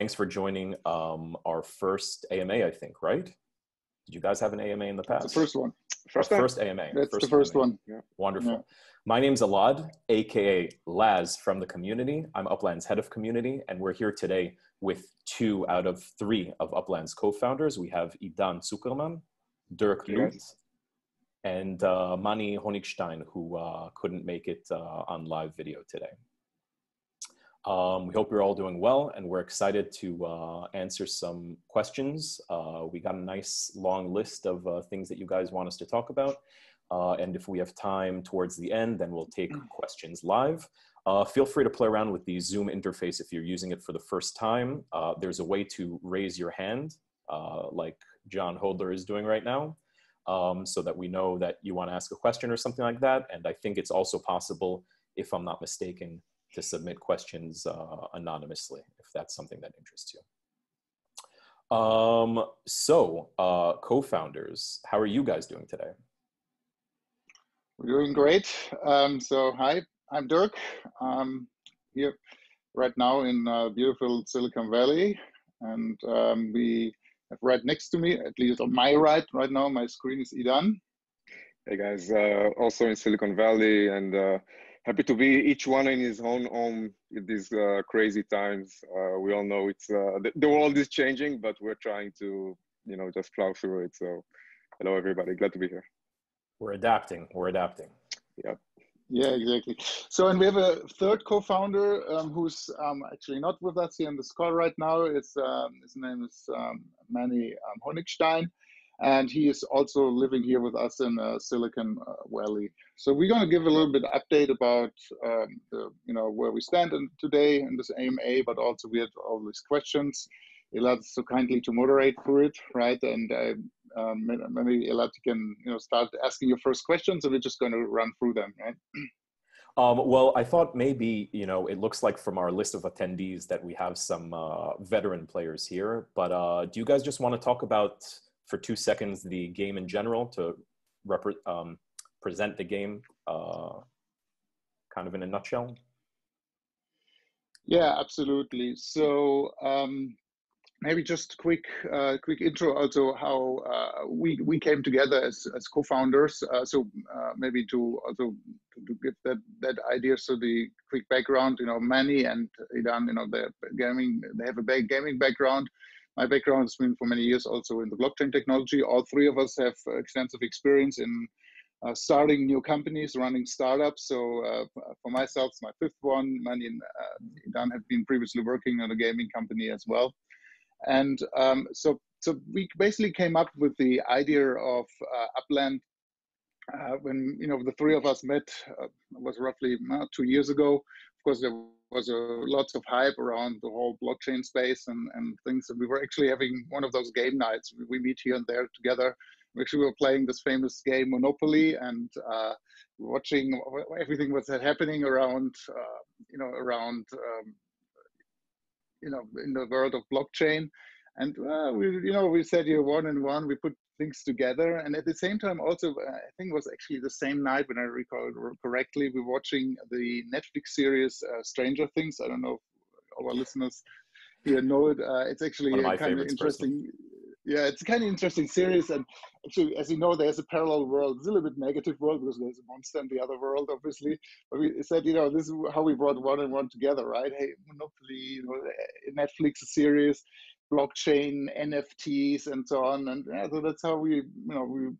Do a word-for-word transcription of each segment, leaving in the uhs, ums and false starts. Thanks for joining um, our first A M A, I think, right? Did you guys have an A M A in the past? The first one. First, first A M A. That's first the first A M A. One. Yeah. Wonderful. Yeah. My name's Elad, A K A Laz from the community. I'm Upland's head of community, and we're here today with two out of three of Upland's co-founders. We have Idan Zuckerman, Dirk Lueth, yes. and uh, Mani Honigstein, who uh, couldn't make it uh, on live video today. Um, we hope you're all doing well, and we're excited to uh, answer some questions. Uh, we got a nice long list of uh, things that you guys want us to talk about. Uh, and if we have time towards the end, then we'll take questions live. Uh, feel free to play around with the Zoom interface if you're using it for the first time. Uh, there's a way to raise your hand, uh, like John Hodler is doing right now, um, so that we know that you want to ask a question or something like that. And I think it's also possible, if I'm not mistaken, to submit questions uh, anonymously, if that's something that interests you. Um, so, uh, co-founders, how are you guys doing today? We're doing great. Um, so, hi, I'm Dirk. I'm here right now in uh, beautiful Silicon Valley, and um, we have right next to me, at least on my right, right now, my screen is Idan. Hey guys, uh, also in Silicon Valley, and uh, happy to be each one in his own home in these uh, crazy times. Uh, we all know it's uh, the, the world is changing, but we're trying to, you know, just plow through it. So, hello everybody, glad to be here. We're adapting. We're adapting. Yeah. Yeah, exactly. So, and we have a third co-founder um, who's um, actually not with us here in this call right now. It's um, his name is um, Mani um, Honigstein. And he is also living here with us in uh, Silicon Valley. So we're going to give a little bit update about um, the, you know, where we stand in today in this A M A, but also we had all these questions. Elad is so kindly to moderate through it, right? And uh, um, maybe Elad can, you know, start asking your first questions, and we're just going to run through them, right? Um, well, I thought maybe, you know, it looks like from our list of attendees that we have some uh, veteran players here, but uh, do you guys just want to talk about, for two seconds, the game in general, to rep um, present the game uh, kind of in a nutshell? Yeah, absolutely. So um, maybe just quick uh, quick intro also how uh, we, we came together as, as co-founders. Uh, so uh, maybe to also to give that, that idea, so the quick background, you know, Mani and Idan, you know, they're gaming, they have a big gaming background. My background has been for many years also in the blockchain technology. All three of us have extensive experience in uh, starting new companies, running startups. So uh, for myself, it's my fifth one. Mani and uh, Idan have been previously working on a gaming company as well. And um, so, so we basically came up with the idea of uh, Upland uh, when, you know, the three of us met, uh, was roughly uh, two years ago. Of course, there was a, lots of hype around the whole blockchain space and, and things. And we were actually having one of those game nights. We, we meet here and there together. We actually were playing this famous game Monopoly and uh, watching everything was happening around, uh, you know, around, um, you know, in the world of blockchain. And uh, we, you know, we said here one and one, we put things together. And at the same time, also, I think it was actually the same night, when I recall correctly, we were watching the Netflix series uh, Stranger Things. I don't know if our listeners here know it. Uh, it's actually a kind of interesting. Person. Yeah, it's a kind of interesting series. And actually, as you know, there's a parallel world. It's a little bit negative world because there's a monster in the other world, obviously. But we said, you know, this is how we brought one and one together, right? Hey, Monopoly, you know, Netflix series, blockchain, N F Ts, and so on. And yeah, so that's how we, you know, we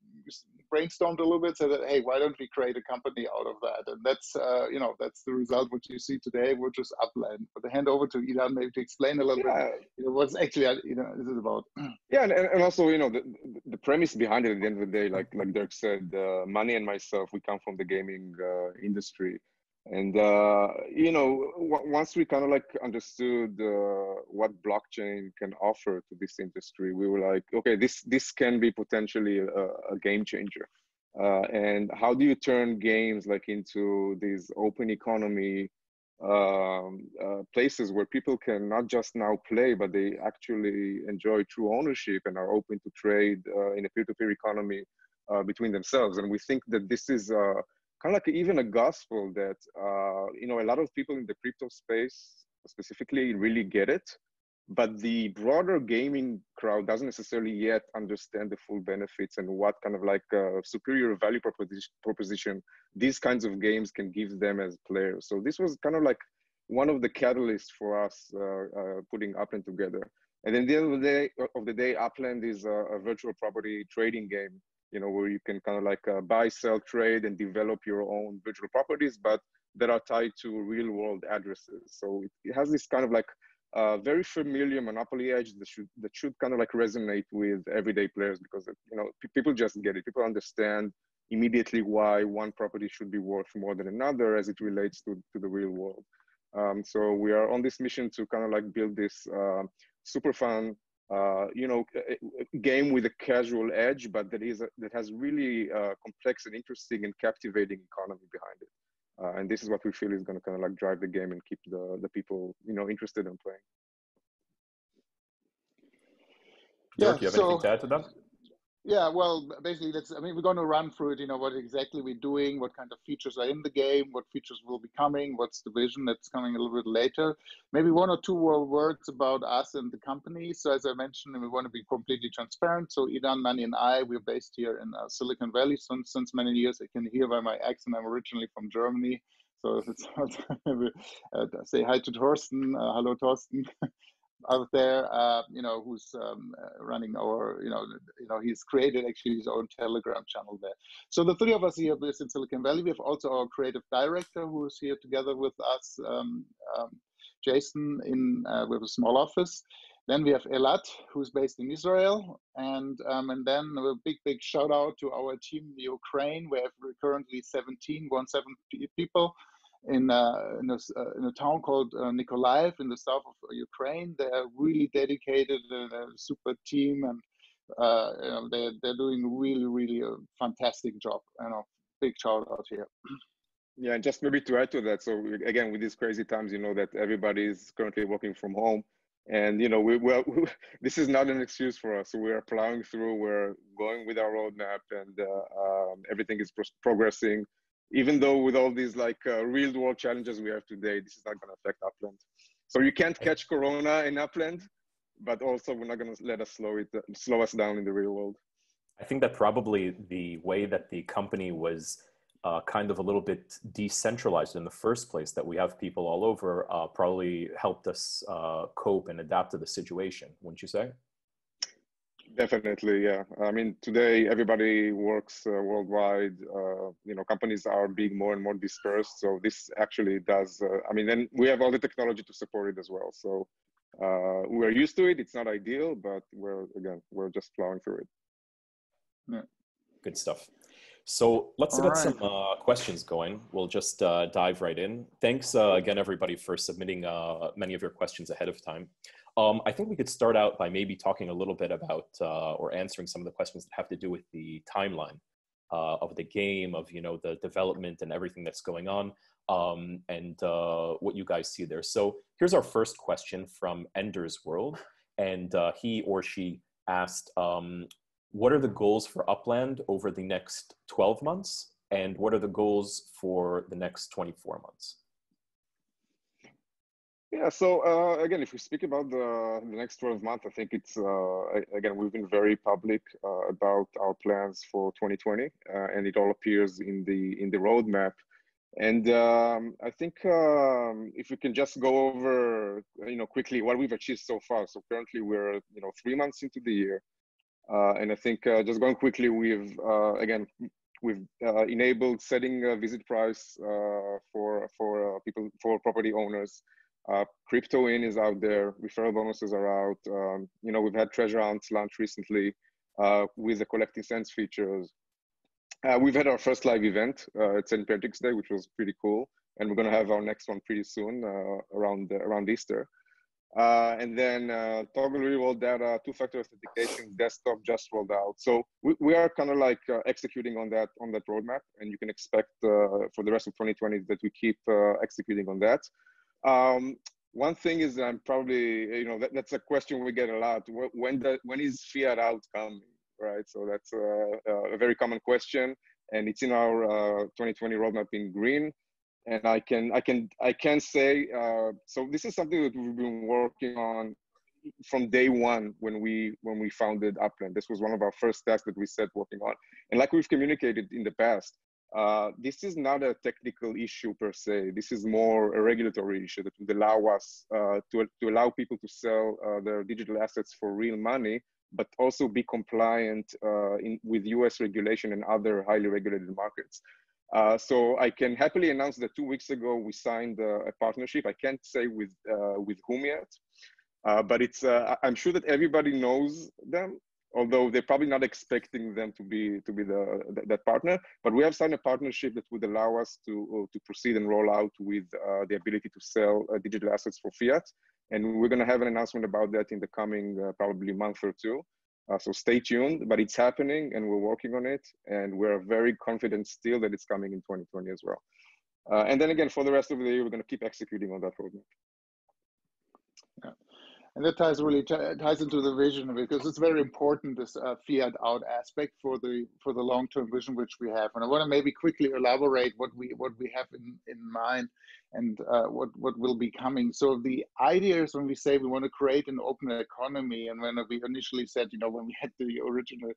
brainstormed a little bit, so that, hey, why don't we create a company out of that? And that's, uh, you know, that's the result which you see today, which is Upland. But I hand over to Idan maybe to explain a little yeah. bit, you know, what's actually, you know, this is about. Yeah, and, and also, you know, the, the premise behind it at the end of the day, like, like Dirk said, uh, Mani and myself, we come from the gaming uh, industry. And, uh, you know, w once we kind of like understood uh, what blockchain can offer to this industry, we were like, okay, this, this can be potentially a, a game changer. Uh, and how do you turn games like into these open economy um, uh, places where people can not just now play, but they actually enjoy true ownership and are open to trade uh, in a peer-to-peer economy uh, between themselves. And we think that this is uh, kind of like even a gospel that, uh, you know, a lot of people in the crypto space specifically really get it. But the broader gaming crowd doesn't necessarily yet understand the full benefits and what kind of like uh, superior value proposition, proposition these kinds of games can give them as players. So this was kind of like one of the catalysts for us uh, uh, putting Upland together. And then the end of the day, of the day Upland is a, a virtual property trading game, you know, where you can kind of like uh, buy, sell, trade, and develop your own virtual properties, but that are tied to real world addresses. So it, it has this kind of like Uh, very familiar Monopoly edge that should, that should kind of like resonate with everyday players, because you know people just get it. People understand immediately why one property should be worth more than another as it relates to, to the real world. Um, so we are on this mission to kind of like build this uh, super fun, uh, you know, game with a casual edge, but that is a, that has really uh, complex and interesting and captivating economy behind it. Uh, and this is what we feel is going to kind of like drive the game and keep the, the people, you know, interested in playing. Yeah, Dirk, do you have so, anything to add to that? Yeah, well, basically, that's, I mean, we're going to run through it, you know, what exactly we're doing, what kind of features are in the game, what features will be coming, what's the vision that's coming a little bit later. Maybe one or two more words about us and the company. So as I mentioned, we want to be completely transparent. So Idan, Mani, and I, we're based here in uh, Silicon Valley since, since many years. I can hear by my accent, I'm originally from Germany. So if it's not, uh, say hi to Thorsten. Uh, hello, Thorsten. Out there, uh, you know, who's um, uh, running our, you know, you know, he's created actually his own Telegram channel there. So the three of us here based in Silicon Valley. We have also our creative director who is here together with us, um, um, Jason, in uh, with a small office. Then we have Elad, who's based in Israel, and um, and then a big big shout out to our team in Ukraine. We have currently seventeen, one seven people. In a, in, a, in a town called uh, Nikolayev in the south of Ukraine. They're really dedicated, uh, they're a super team, and uh, you know, they're, they're doing really, really a fantastic job. You know, big shout out here. Yeah, and just maybe to add to that, so again, with these crazy times, you know, that everybody is currently working from home, and, you know, we, we, are, we this is not an excuse for us. So we are plowing through, we're going with our roadmap, and uh, um, everything is pro progressing. Even though with all these like uh, real world challenges we have today, this is not going to affect Upland. So you can't catch Corona in Upland, but also we're not going to let us slow it, slow us down in the real world. I think that probably the way that the company was uh, kind of a little bit decentralized in the first place, that we have people all over, uh, probably helped us uh, cope and adapt to the situation, wouldn't you say? Definitely, yeah. I mean, today everybody works uh, worldwide. Uh, you know, companies are being more and more dispersed. So this actually does. Uh, I mean, and we have all the technology to support it as well. So uh, we're used to it. It's not ideal, but we're again we're just plowing through it. Yeah. Good stuff. So let's all get right. some uh, questions going. We'll just uh, dive right in. Thanks uh, again, everybody, for submitting uh, many of your questions ahead of time. Um, I think we could start out by maybe talking a little bit about uh, or answering some of the questions that have to do with the timeline uh, of the game, of, you know, the development and everything that's going on, um, and uh, what you guys see there. So here's our first question from Ender's World, and uh, he or she asked, um, what are the goals for Upland over the next twelve months, and what are the goals for the next twenty-four months? Yeah, so uh, again, if we speak about the, the next twelve months, I think it's, uh, again, we've been very public uh, about our plans for twenty twenty, uh, and it all appears in the in the roadmap. And um, I think um, if we can just go over, you know, quickly what we've achieved so far. So currently we're, you know, three months into the year. Uh, and I think uh, just going quickly, we've, uh, again, we've uh, enabled setting a visit price uh, for, for uh, people, for property owners. Uh, crypto in is out there, referral bonuses are out. Um, you know, we've had treasure hunts launched recently uh, with the collecting cents features. Uh, we've had our first live event uh, at Saint Patrick's Day, which was pretty cool. And we're going to have our next one pretty soon uh, around, uh, around Easter. Uh, and then uh, Toggle real-world data, two-factor authentication, desktop just rolled out. So we, we are kind of like uh, executing on that, on that roadmap. And you can expect uh, for the rest of twenty twenty that we keep uh, executing on that. Um, one thing is I'm probably, you know, that, that's a question we get a lot. When, the, when is fiat out coming, right? So that's a, a very common question, and it's in our uh, twenty twenty roadmap in green. And I can, I can, I can say, uh, so this is something that we've been working on from day one when we when we founded Upland. This was one of our first tasks that we set working on. And like we've communicated in the past, uh, this is not a technical issue per se. This is more a regulatory issue that would allow us uh, to, to allow people to sell uh, their digital assets for real money, but also be compliant uh, in, with U S regulation and other highly regulated markets. Uh, so I can happily announce that two weeks ago we signed uh, a partnership. I can't say with uh, with whom yet, uh, but it's uh, I'm sure that everybody knows them, although they're probably not expecting them to be to be the, the that partner. But we have signed a partnership that would allow us to uh, to proceed and roll out with uh, the ability to sell uh, digital assets for fiat, and we're going to have an announcement about that in the coming uh, probably month or two. Uh, so stay tuned, but it's happening and we're working on it. And we're very confident still that it's coming in twenty twenty as well. Uh, and then again, for the rest of the year, we're going to keep executing on that roadmap. Yeah. And that ties really ties into the vision, because it's very important, this uh, fiat out aspect for the for the long-term vision which we have. And I want to maybe quickly elaborate what we what we have in, in mind and uh, what what will be coming. So the idea is, when we say we want to create an open economy, and when we initially said, you know, when we had the original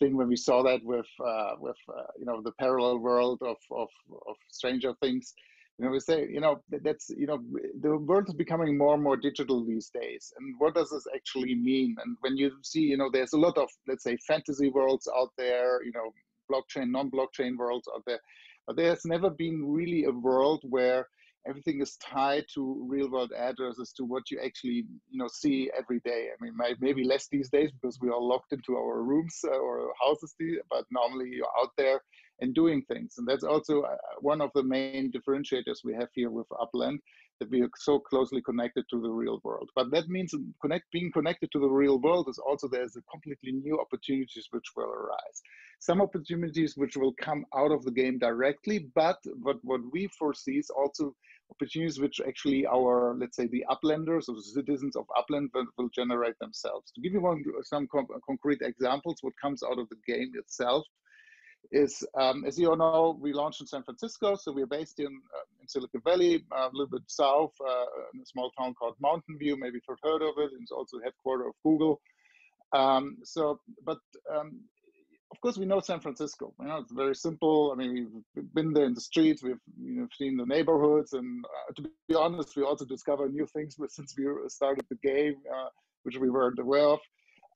thing, when we saw that with uh, with uh, you know, the parallel world of of, of Stranger Things. You know, we say, you know, that's, you know, the world is becoming more and more digital these days. And what does this actually mean? And when you see, you know, there's a lot of, let's say, fantasy worlds out there, you know, blockchain, non-blockchain worlds out there. But there's never been really a world where everything is tied to real world addresses, to what you actually, you know, see every day. I mean, maybe less these days because we are locked into our rooms or houses, but normally you're out there and doing things. And that's also one of the main differentiators we have here with Upland, that we are so closely connected to the real world. But that means connect, being connected to the real world is also, there's a completely new opportunities which will arise. Some opportunities which will come out of the game directly, but what, what we foresee is also opportunities which actually our, let's say, the Uplanders or citizens of Upland will, will generate themselves. To give you one, some concrete examples, what comes out of the game itself is, um, as you all know, we launched in San Francisco, so we're based in, uh, in Silicon Valley, uh, a little bit south, uh, in a small town called Mountain View. Maybe you've heard of it. It's also the headquarters of Google. Um, so, but um, of course, we know San Francisco. You know, it's very simple. I mean, we've been there in the streets. We've, you know, seen the neighborhoods, and uh, to be honest, we also discover new things since we started the game, uh, which we weren't aware of.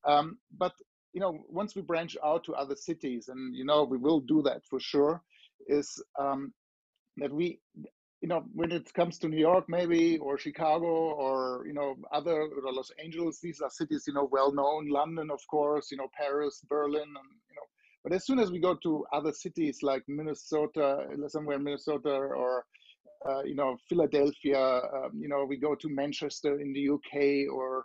Um, but you know, once we branch out to other cities, and, you know, we will do that for sure, is um, that we, you know, when it comes to New York, maybe, or Chicago, or, you know, other, or Los Angeles, these are cities, you know, well-known, London, of course, you know, Paris, Berlin, and, you know, but as soon as we go to other cities like Minnesota, somewhere in Minnesota, or, uh, you know, Philadelphia, um, you know, we go to Manchester in the U K, or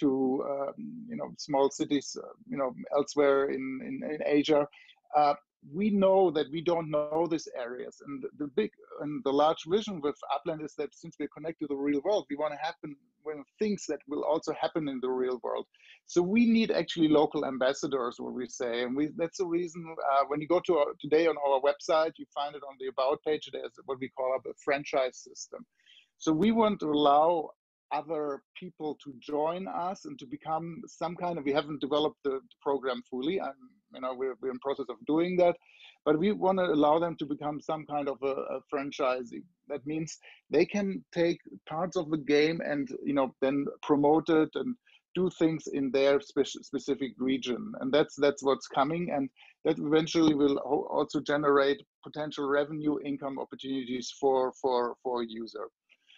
to um, you know, small cities, uh, you know, elsewhere in in, in Asia, uh, we know that we don't know these areas. And the big and the large vision with Upland is that since we're connected to the real world, we want to happen when things that will also happen in the real world. So we need actually local ambassadors, what we say, and we, that's the reason uh, when you go to our, today on our website, you find it on the About page. There's what we call a franchise system. So we want to allow other people to join us and to become some kind of, we haven't developed the program fully, I'm, you know, we're, we're in process of doing that, but we want to allow them to become some kind of a, a franchisee. That means they can take parts of the game and, you know, then promote it and do things in their speci specific region. And that's that's what's coming, and that eventually will also generate potential revenue income opportunities for, for, for a user.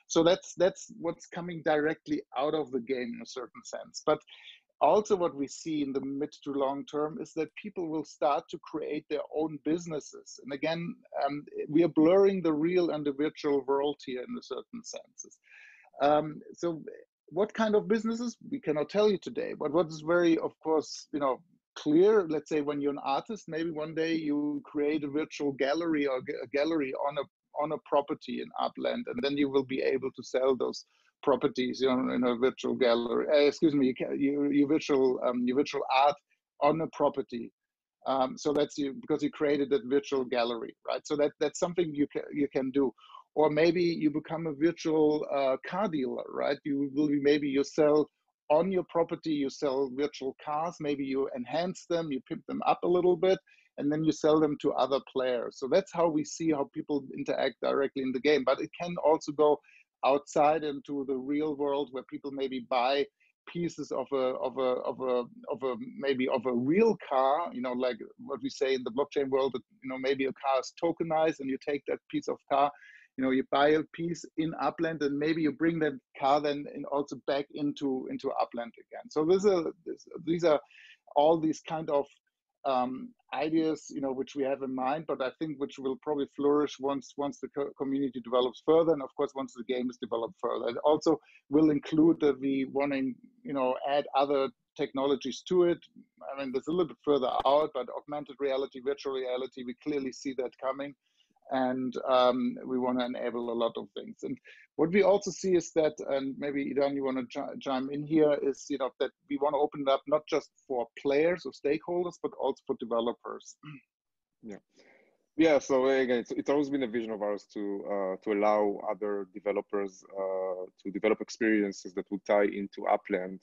So that's that's what's coming directly out of the game in a certain sense. But also what we see in the mid to long term is that people will start to create their own businesses. And again, um, we are blurring the real and the virtual world here in a certain senses. Um, so what kind of businesses? We cannot tell you today. But what is very, of course, you know, clear, let's say when you're an artist, maybe one day you create a virtual gallery or a gallery on a on a property in Upland, and then you will be able to sell those properties, you know, in a virtual gallery. Uh, excuse me, you, you, you virtual, um, your virtual art on a property. Um, so that's you, because you created that virtual gallery, right? So that that's something you can you can do, or maybe you become a virtual uh, car dealer, right? You will be, maybe you sell on your property, you sell virtual cars, maybe you enhance them, you pimp them up a little bit, and then you sell them to other players. So that's how we see how people interact directly in the game. But it can also go outside into the real world where people maybe buy pieces of a of a of a of a maybe of a real car, you know, like what we say in the blockchain world, that, you know, maybe a car is tokenized and you take that piece of car, you know, you buy a piece in Upland and maybe you bring that car then and also back into into Upland again. So this is a, this, these are all these kind of um, ideas, you know, which we have in mind, but I think which will probably flourish once once the co community develops further, and of course once the game is developed further. It also will include that we wanting, you know, add other technologies to it. I mean, there's a little bit further out, but augmented reality, virtual reality, we clearly see that coming. And um, we want to enable a lot of things. And what we also see is that, and maybe Idan, you want to chime in here, is, you know, that we want to open it up not just for players or stakeholders, but also for developers. Yeah, yeah. So again, it's, it's always been a vision of ours to uh, to allow other developers uh, to develop experiences that would tie into Upland.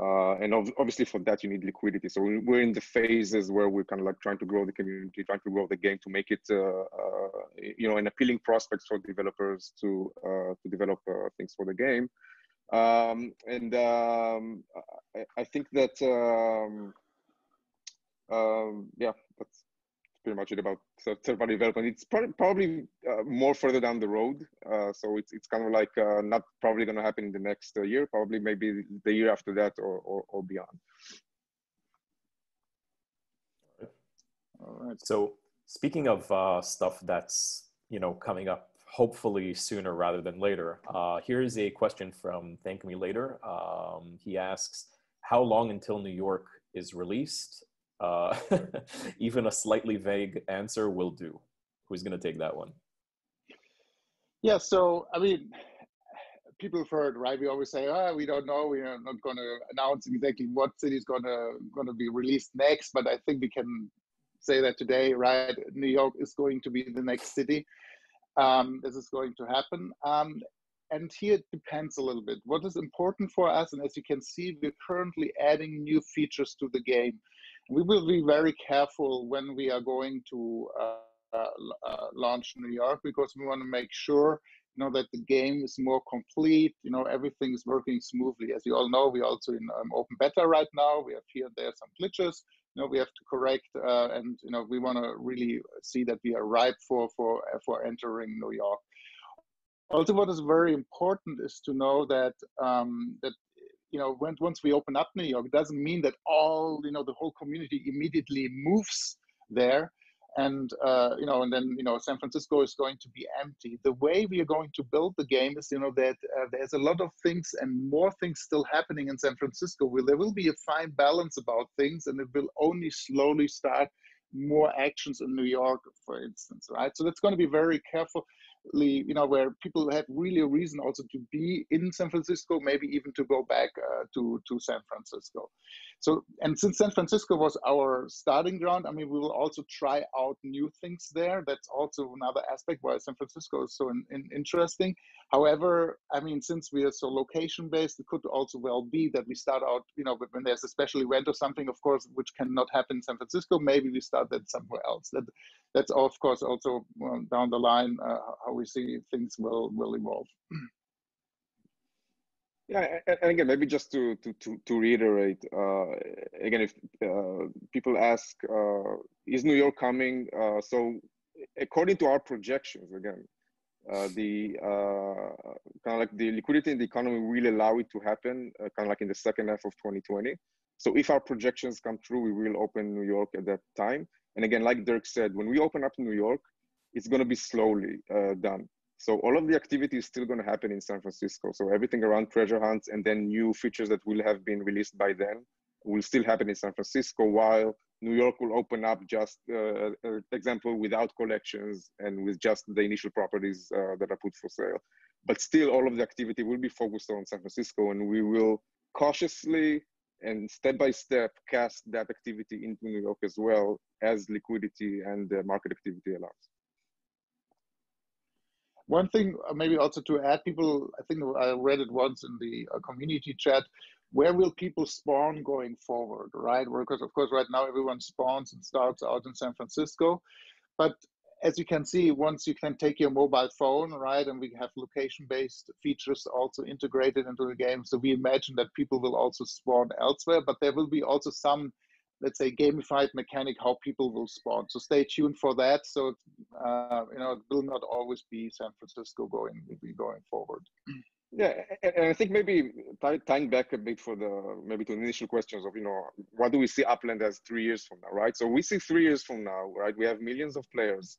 Uh, and ob obviously for that, you need liquidity. So we're in the phases where we're kind of like trying to grow the community, trying to grow the game to make it, uh, uh, you know, an appealing prospect for developers to, uh, to develop uh, things for the game. Um, and um, I, I think that, um, um, yeah, that's pretty much it about third-party development. It's probably, probably uh, more further down the road. Uh, so it's, it's kind of like uh, not probably going to happen in the next uh, year, probably maybe the year after that, or, or, or beyond. All right. All right. So speaking of uh, stuff that's, you know, coming up hopefully sooner rather than later, uh, here's a question from Thank Me Later. Um, he asks, how long until New York is released? Uh, even a slightly vague answer will do. Who's going to take that one? Yeah, so, I mean, people have heard, right? We always say, oh, we don't know. We are not going to announce exactly what city is going to going to be released next. But I think we can say that today, right? New York is going to be the next city. Um, this is going to happen. Um, And here it depends a little bit. What is important for us, and as you can see, we're currently adding new features to the game. We will be very careful when we are going to uh, uh, uh, launch New York, because we want to make sure, you know, that the game is more complete, you know, everything is working smoothly. As you all know, we're also in um, open beta right now. We have here and there some glitches, you know, we have to correct, uh, and, you know, we want to really see that we are ripe for, for, for entering New York. Also, what is very important is to know that um, that you know when, once we open up New York, it doesn't mean that all you know the whole community immediately moves there, and uh, you know and then you know San Francisco is going to be empty. The way we are going to build the game is you know that uh, there's a lot of things and more things still happening in San Francisco. Where there will be a fine balance about things, and it will only slowly start more actions in New York, for instance, right? So that's going to be very careful. You know, where people have really a reason also to be in San Francisco, maybe even to go back uh, to to San Francisco. So, and since San Francisco was our starting ground, I mean, we will also try out new things there. That's also another aspect why San Francisco is so in, in, interesting. However, I mean, since we are so location-based, it could also well be that we start out, you know, when there's a special event or something, of course, which cannot happen in San Francisco, maybe we start that somewhere else. That, that's, of course, also um, down the line, uh, how we see things will, will evolve. Yeah, and again, maybe just to to to, to reiterate uh, again, if uh, people ask, uh, is New York coming? Uh, so, according to our projections, again, uh, the uh, kind of like the liquidity in the economy will allow it to happen, uh, kind of like in the second half of twenty twenty. So, if our projections come true, we will open New York at that time. And again, like Dirk said, when we open up New York, it's going to be slowly uh, done. So all of the activity is still going to happen in San Francisco. So everything around treasure hunts and then new features that will have been released by then will still happen in San Francisco, while New York will open up just, uh, example, without collections and with just the initial properties uh, that are put for sale. But still, all of the activity will be focused on San Francisco, and we will cautiously and step-by-step cast that activity into New York as well, as liquidity and uh, market activity allows. One thing maybe also to add, people, I think I read it once in the community chat, where will people spawn going forward, right? Because of course, right now everyone spawns and starts out in San Francisco. But as you can see, once you can take your mobile phone, right, and we have location-based features also integrated into the game. So we imagine that people will also spawn elsewhere, but there will be also some, let's say, gamified mechanic how people will spawn. So stay tuned for that. So uh, you know, it will not always be San Francisco going going forward. Yeah, and I think maybe tying back a bit for the maybe to the initial questions of, you know, what do we see Upland as three years from now, right? So we see three years from now, right? We have millions of players,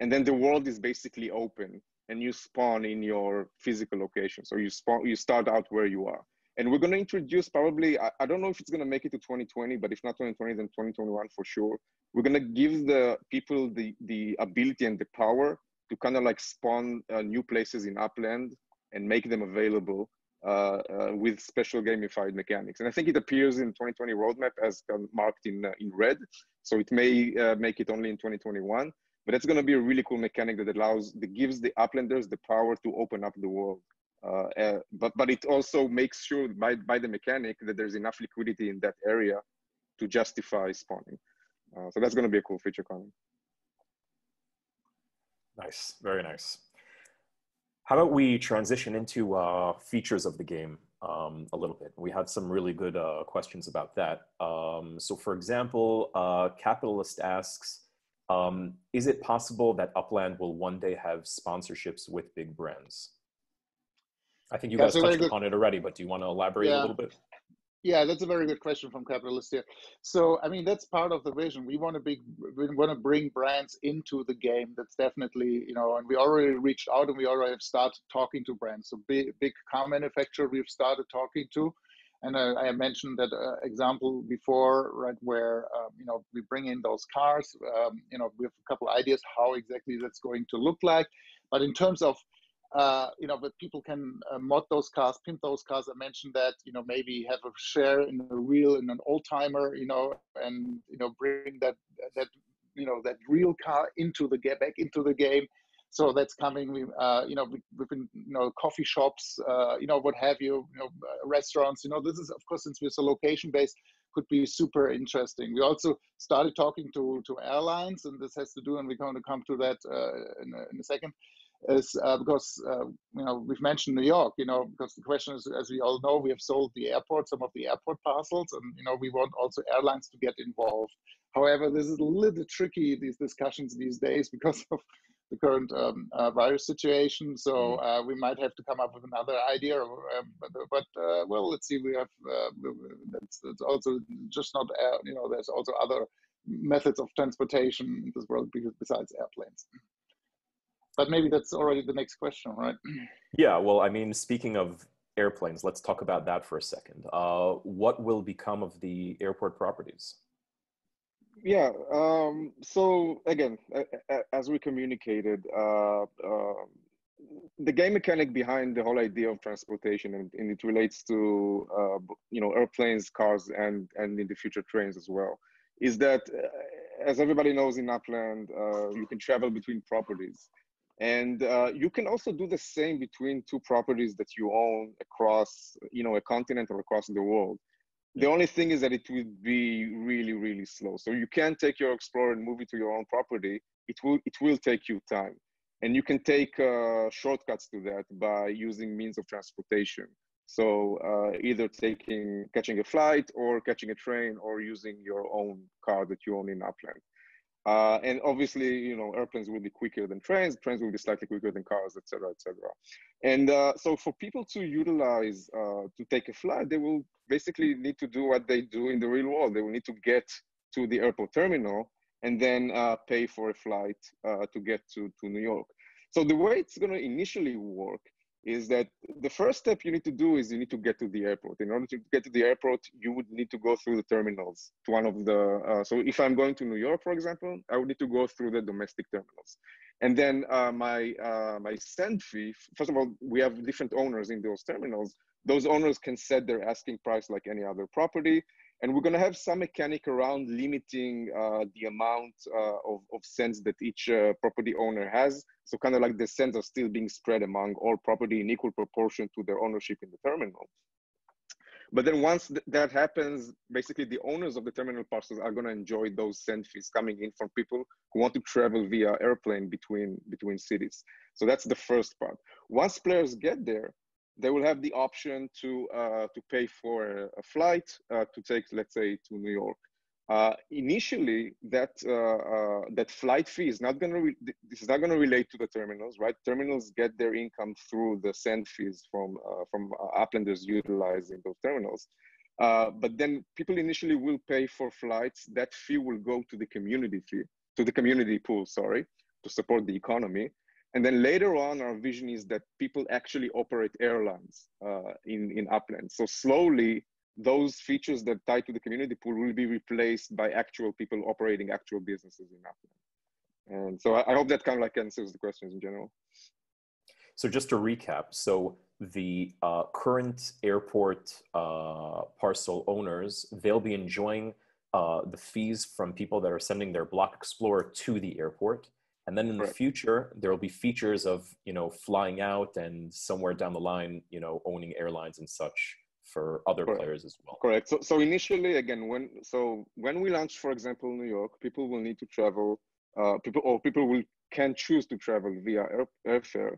and then the world is basically open, and you spawn in your physical location. So you spawn, you start out where you are. And we're going to introduce probably, I, I don't know if it's going to make it to twenty twenty, but if not twenty twenty, then twenty twenty-one for sure. We're going to give the people the, the ability and the power to kind of like spawn uh, new places in Upland and make them available uh, uh, with special gamified mechanics. And I think it appears in twenty twenty roadmap as marked in, uh, in red. So it may uh, make it only in twenty twenty-one, but it's going to be a really cool mechanic that allows, that gives the Uplanders the power to open up the world. Uh, uh, but but it also makes sure by, by the mechanic that there's enough liquidity in that area to justify spawning. Uh, so that's going to be a cool feature coming. Nice, very nice. How about we transition into uh, features of the game um, a little bit? We had some really good uh, questions about that. Um, so for example, uh, Capitalist asks, um, is it possible that Upland will one day have sponsorships with big brands? I think you guys touched upon it already, but do you want to elaborate a little bit? Yeah, that's a very good question from Capitalist here. So, I mean, that's part of the vision. We want to be, we want to bring brands into the game. That's definitely, you know, and we already reached out and we already have started talking to brands. So big, big car manufacturer we've started talking to. And I, I mentioned that uh, example before, right, where, uh, you know, we bring in those cars, um, you know, we have a couple ideas how exactly that's going to look like. But in terms of, Uh, you know, but people can uh, mod those cars, pimp those cars. I mentioned that, you know, maybe have a share in a reel in an old timer, you know, and, you know, bring that, that, you know, that real car into the get back into the game. So that's coming, we, uh, you know, we, we've been, you know, coffee shops, uh, you know, what have you, you know, uh, restaurants, you know, this is, of course, since we're so location based, could be super interesting. We also started talking to, to airlines, and this has to do, and we're going to come to that uh, in, a, in a second. Is uh, because uh, you know, we've mentioned New York, you know, because the question is, as we all know, we have sold the airport, some of the airport parcels, and you know, we want also airlines to get involved. However, this is a little tricky, these discussions these days, because of the current um, uh, virus situation. So uh, we might have to come up with another idea, or, um, but, but uh, well, let's see. We have uh, that's, that's also just not air, you know. There's also other methods of transportation in this world besides airplanes. But maybe that's already the next question, right? Yeah, well, I mean, speaking of airplanes, let's talk about that for a second. Uh, what will become of the airport properties? Yeah, um, so again, as we communicated, uh, uh, the game mechanic behind the whole idea of transportation, and, and it relates to, uh, you know, airplanes, cars, and, and in the future trains as well, is that, uh, as everybody knows in Upland, uh, you can travel between properties. And uh, you can also do the same between two properties that you own across, you know, a continent or across the world. The only thing is that it would be really, really slow. So you can take your Explorer and move it to your own property. It will, it will take you time. And you can take uh, shortcuts to that by using means of transportation. So uh, either taking, catching a flight or catching a train or using your own car that you own in Upland. Uh, and obviously, you know, airplanes will be quicker than trains, trains will be slightly quicker than cars, et cetera, et cetera. And uh, so for people to utilize, uh, to take a flight, they will basically need to do what they do in the real world. They will need to get to the airport terminal and then uh, pay for a flight uh, to get to, to New York. So the way it's going to initially work is that the first step you need to do is you need to get to the airport. In order to get to the airport, you would need to go through the terminals to one of the, uh, so if I'm going to New York, for example, I would need to go through the domestic terminals. And then uh, my, uh, my send fee, first of all, we have different owners in those terminals. Those owners can set their asking price like any other property. And we're going to have some mechanic around limiting uh, the amount uh, of, of cents that each uh, property owner has. So kind of like the cents are still being spread among all property in equal proportion to their ownership in the terminal. But then once th that happens, basically the owners of the terminal parcels are going to enjoy those cent fees coming in from people who want to travel via airplane between, between cities. So that's the first part. Once players get there, they will have the option to uh, to pay for a flight uh, to take, let's say, to New York. Uh, initially, that uh, uh, that flight fee is not going to this is not going to relate to the terminals, right? Terminals get their income through the send fees from uh, from uh, Uplanders utilizing those terminals. Uh, but then people initially will pay for flights. That fee will go to the community fee to the community pool, sorry, to support the economy. And then later on, our vision is that people actually operate airlines uh, in, in Upland. So slowly, those features that tie to the community pool will be replaced by actual people operating actual businesses in Upland. And so I, I hope that kind of like answers the questions in general. So just to recap, so the uh, current airport uh, parcel owners, they'll be enjoying uh, the fees from people that are sending their Block Explorer to the airport. And then in the future, there will be features of, you know, flying out and somewhere down the line, you know, owning airlines and such for other players as well. Correct. So, so initially, again, when so when we launch, for example, New York, people will need to travel. Uh, people or people will can choose to travel via air, airfare.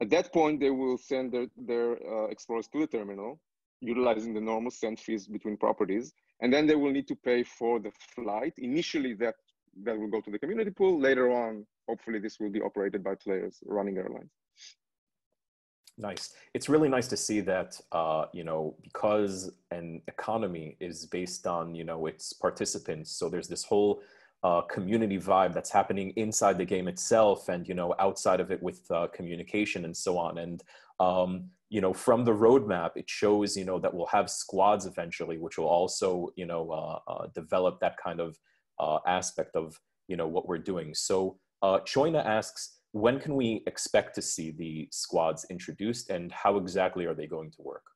At that point, they will send their their uh, explorers to the terminal, utilizing the normal send fees between properties, and then they will need to pay for the flight. Initially, that that will go to the community pool. Later on, hopefully this will be operated by players running airlines. Nice. It's really nice to see that, uh, you know, because an economy is based on, you know, its participants. So there's this whole uh, community vibe that's happening inside the game itself and, you know, outside of it with uh, communication and so on. And, um, you know, from the roadmap, it shows, you know, that we'll have squads eventually, which will also, you know, uh, uh, develop that kind of uh, aspect of, you know, what we're doing. So, Uh, Choyna asks, when can we expect to see the squads introduced and how exactly are they going to work?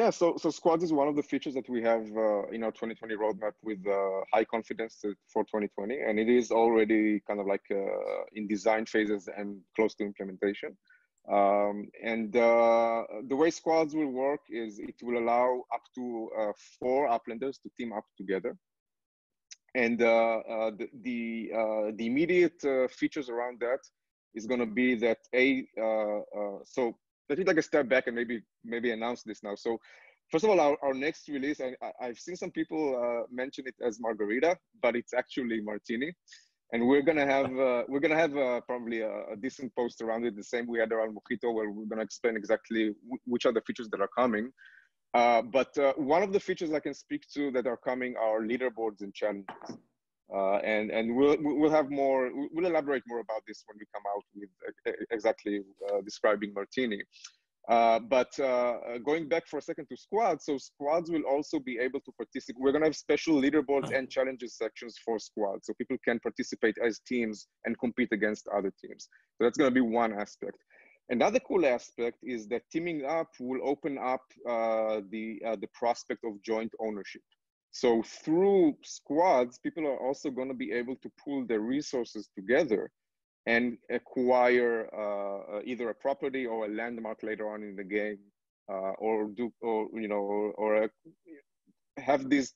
Yeah, so, so squads is one of the features that we have uh, in our twenty twenty roadmap with uh, high confidence for twenty twenty. And it is already kind of like uh, in design phases and close to implementation. Um, and uh, the way squads will work is it will allow up to uh, four Uplanders to team up together. And uh, uh, the the, uh, the immediate uh, features around that is going to be that a uh, uh, so let me take a step back and maybe maybe announce this now. So first of all, our, our next release, I, I've seen some people uh, mention it as Margarita, but it's actually Martini, and we're gonna have uh, we're gonna have uh, probably a, a decent post around it, the same we had around Mojito, where we're gonna explain exactly which are the features that are coming. Uh, but uh, one of the features I can speak to that are coming are leaderboards and challenges, uh, and and we'll we'll have more. We'll elaborate more about this when we come out with exactly uh, describing Martini. Uh, but uh, going back for a second to squads, so squads will also be able to participate. We're going to have special leaderboards and challenges sections for squads, so people can participate as teams and compete against other teams. So that's going to be one aspect. Another cool aspect is that teaming up will open up uh, the, uh, the prospect of joint ownership. So through squads, people are also going to be able to pool their resources together and acquire uh, either a property or a landmark later on in the game, uh, or do, or, you know, or, or a, have this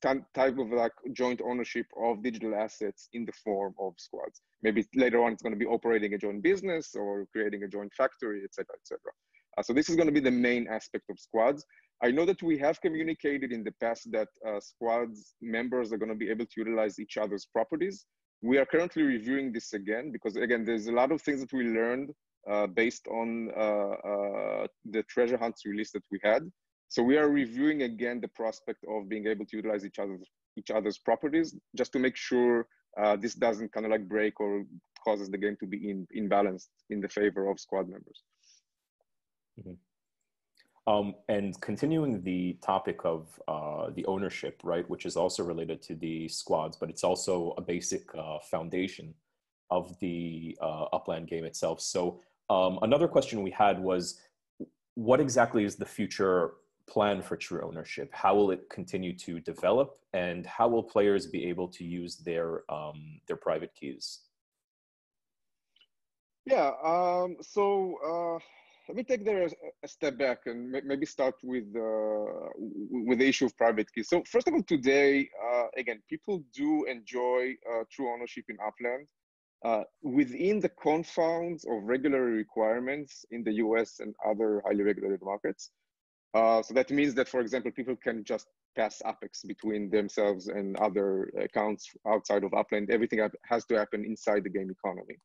type of like joint ownership of digital assets in the form of squads. Maybe later on, it's going to be operating a joint business or creating a joint factory, et cetera, et cetera. Uh, so this is going to be the main aspect of squads. I know that we have communicated in the past that uh, squads members are going to be able to utilize each other's properties. We are currently reviewing this again, because again, there's a lot of things that we learned uh, based on uh, uh, the treasure hunts release that we had. So we are reviewing again the prospect of being able to utilize each other's, each other's properties, just to make sure uh, this doesn't kind of like break or causes the game to be in, imbalanced in the favor of squad members. Mm-hmm. um, and continuing the topic of uh, the ownership, right, which is also related to the squads, but it's also a basic uh, foundation of the uh, Upland game itself. So um, another question we had was, what exactly is the future plan for true ownership? How will it continue to develop, and how will players be able to use their um, their private keys? Yeah, um, so uh, let me take there a, a step back and maybe start with uh, with the issue of private keys. So first of all, today, uh, again, people do enjoy uh, true ownership in Upland uh, within the confines of regulatory requirements in the U S and other highly regulated markets. Uh, so that means that, for example, people can just pass U P E X between themselves and other accounts outside of Upland. Everything has to happen inside the game economy.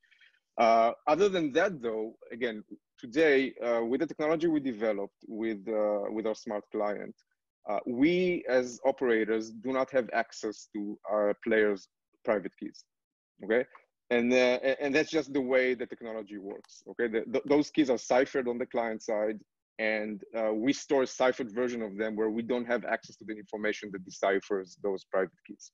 Uh, other than that, though, again, today, uh, with the technology we developed with, uh, with our smart client, uh, we as operators do not have access to our players' private keys, okay? And, uh, and that's just the way the technology works, okay? The, th those keys are ciphered on the client side, and uh, we store a ciphered version of them where we don't have access to the information that deciphers those private keys.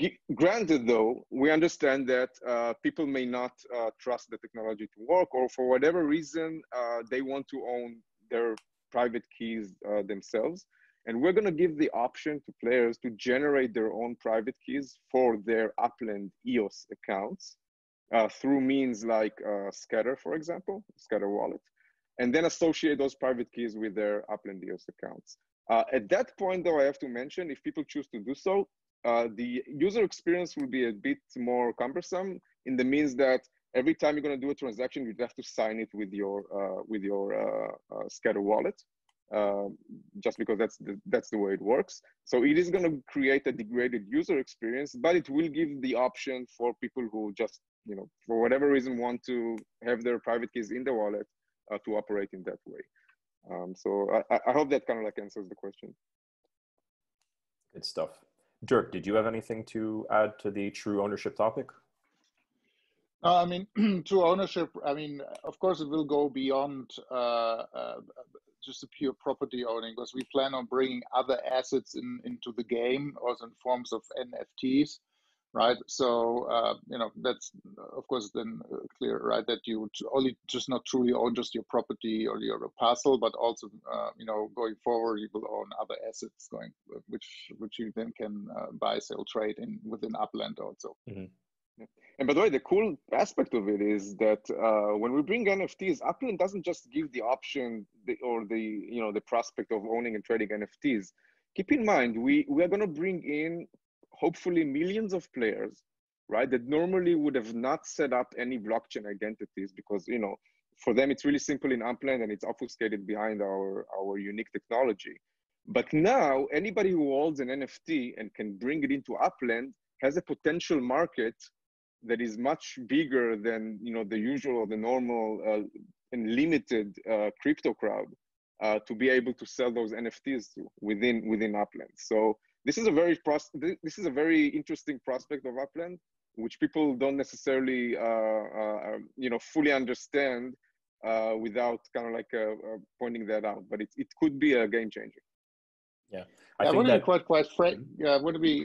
G granted, though, we understand that uh, people may not uh, trust the technology to work, or for whatever reason, uh, they want to own their private keys uh, themselves. And we're gonna give the option to players to generate their own private keys for their Upland E O S accounts uh, through means like uh, Scatter, for example, Scatter Wallet, and then associate those private keys with their Upland E O S accounts. Uh, at that point, though, I have to mention, if people choose to do so, uh, the user experience will be a bit more cumbersome, in the means that every time you're gonna do a transaction, you'd have to sign it with your, uh, with your uh, uh, Scatter wallet, uh, just because that's the, that's the way it works. So it is gonna create a degraded user experience, but it will give the option for people who just, you know, for whatever reason, want to have their private keys in the wallet Uh, to operate in that way. Um, so I, I hope that kind of like answers the question. Good stuff. Dirk, did you have anything to add to the true ownership topic? Uh, I mean, true ownership, I mean, of course it will go beyond uh, uh, just the pure property owning, because we plan on bringing other assets in, into the game, also in forms of N F Ts. Right, so uh, you know, that's of course then clear, right? That you only just not truly own just your property or your parcel, but also uh, you know, going forward, you will own other assets going, which which you then can uh, buy, sell, trade in within Upland also. Mm-hmm. Yeah. And by the way, the cool aspect of it is that uh, when we bring N F Ts, Upland doesn't just give the option the, or the you know the prospect of owning and trading N F Ts. Keep in mind, we we are going to bring in, hopefully, millions of players, right, that normally would have not set up any blockchain identities, because, you know, for them, it's really simple in Upland and it's obfuscated behind our, our unique technology. But now anybody who holds an N F T and can bring it into Upland has a potential market that is much bigger than, you know, the usual or the normal uh, and limited uh, crypto crowd uh, to be able to sell those N F Ts to within, within Upland. So This is a very this is a very interesting prospect of Upland, which people don't necessarily uh, uh, you know fully understand uh, without kind of like uh, uh, pointing that out. But it it could be a game changer. Yeah, I, I want to be quite quite frank. Yeah, I want to be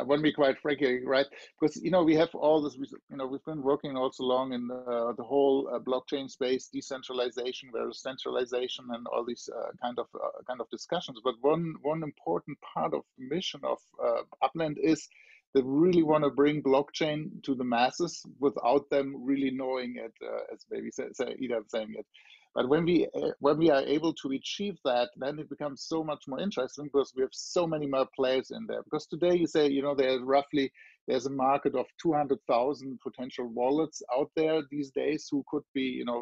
I want to be quite frank here, right? Because you know we have all this. You know we've been working also long in uh, the whole uh, blockchain space, decentralization versus centralization, and all these uh, kind of uh, kind of discussions. But one one important part of the mission of uh, Upland is that we really want to bring blockchain to the masses without them really knowing it, uh, as maybe say, say, Idan saying it. But when we uh, when we are able to achieve that, then it becomes so much more interesting, because we have so many more players in there. Because today you say, you know, there's roughly, there's a market of two hundred thousand potential wallets out there these days who could be, you know,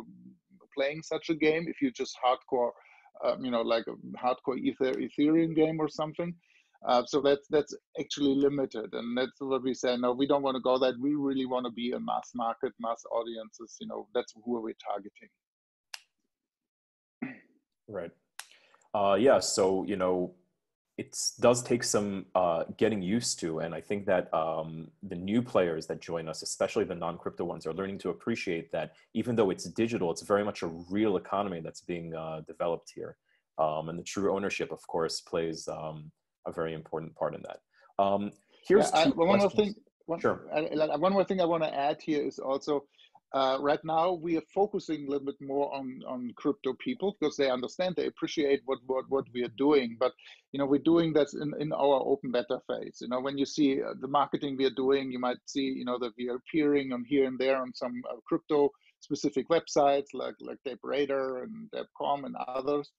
playing such a game if you just hardcore, um, you know, like a hardcore ether, Ethereum game or something. Uh, so that's that's actually limited, and that's what we say. No, we don't want to go that. We really want to be a mass market, mass audiences. You know, that's who are we targeting. Right. Uh, yeah. So, you know, it does take some uh, getting used to. And I think that um, the new players that join us, especially the non-crypto ones, are learning to appreciate that even though it's digital, it's very much a real economy that's being uh, developed here. Um, and the true ownership, of course, plays um, a very important part in that. Um, here's yeah, I, one more thing. One, sure. I, one more thing I want to add here is also, Uh, right now, we are focusing a little bit more on, on crypto people because they understand, they appreciate what, what, what we are doing. But, you know, we're doing that in, in our open beta phase. You know, when you see uh, the marketing we are doing, you might see, you know, that we are appearing on here and there on some uh, crypto-specific websites like, like DapeRadar and Dapcom and others.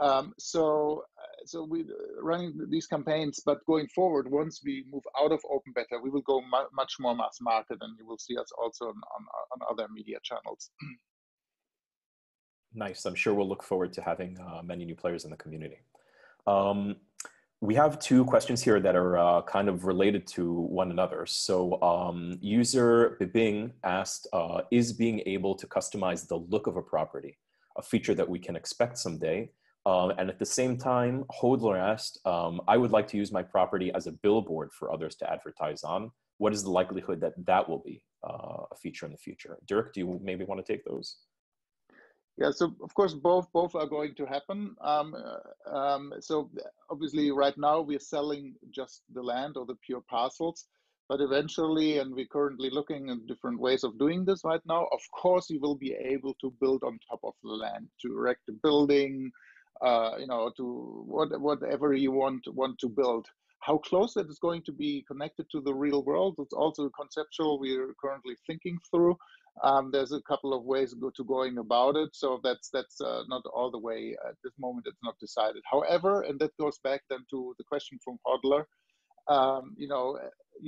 Um, so, so we're running these campaigns, but going forward, once we move out of open beta, we will go mu much more mass market, and you will see us also on, on, on other media channels. Nice. I'm sure we'll look forward to having uh, many new players in the community. Um, we have two questions here that are uh, kind of related to one another. So um, user Bibing asked, uh, is being able to customize the look of a property a feature that we can expect someday? Um, and at the same time, Hodler asked, um, I would like to use my property as a billboard for others to advertise on. What is the likelihood that that will be uh, a feature in the future? Dirk, do you maybe want to take those? Yeah, so of course, both both are going to happen. Um, um, so obviously right now we're selling just the land or the pure parcels, but eventually, and we're currently looking at different ways of doing this right now, of course you will be able to build on top of the land, to erect a building, Uh, you know, to what, whatever you want want to build. How close that is going to be connected to the real world, it's also conceptual. We're currently thinking through. Um, there's a couple of ways go to going about it. So that's that's uh, not all the way at this moment. It's not decided. However, and that goes back then to the question from Hodler. Um, you know,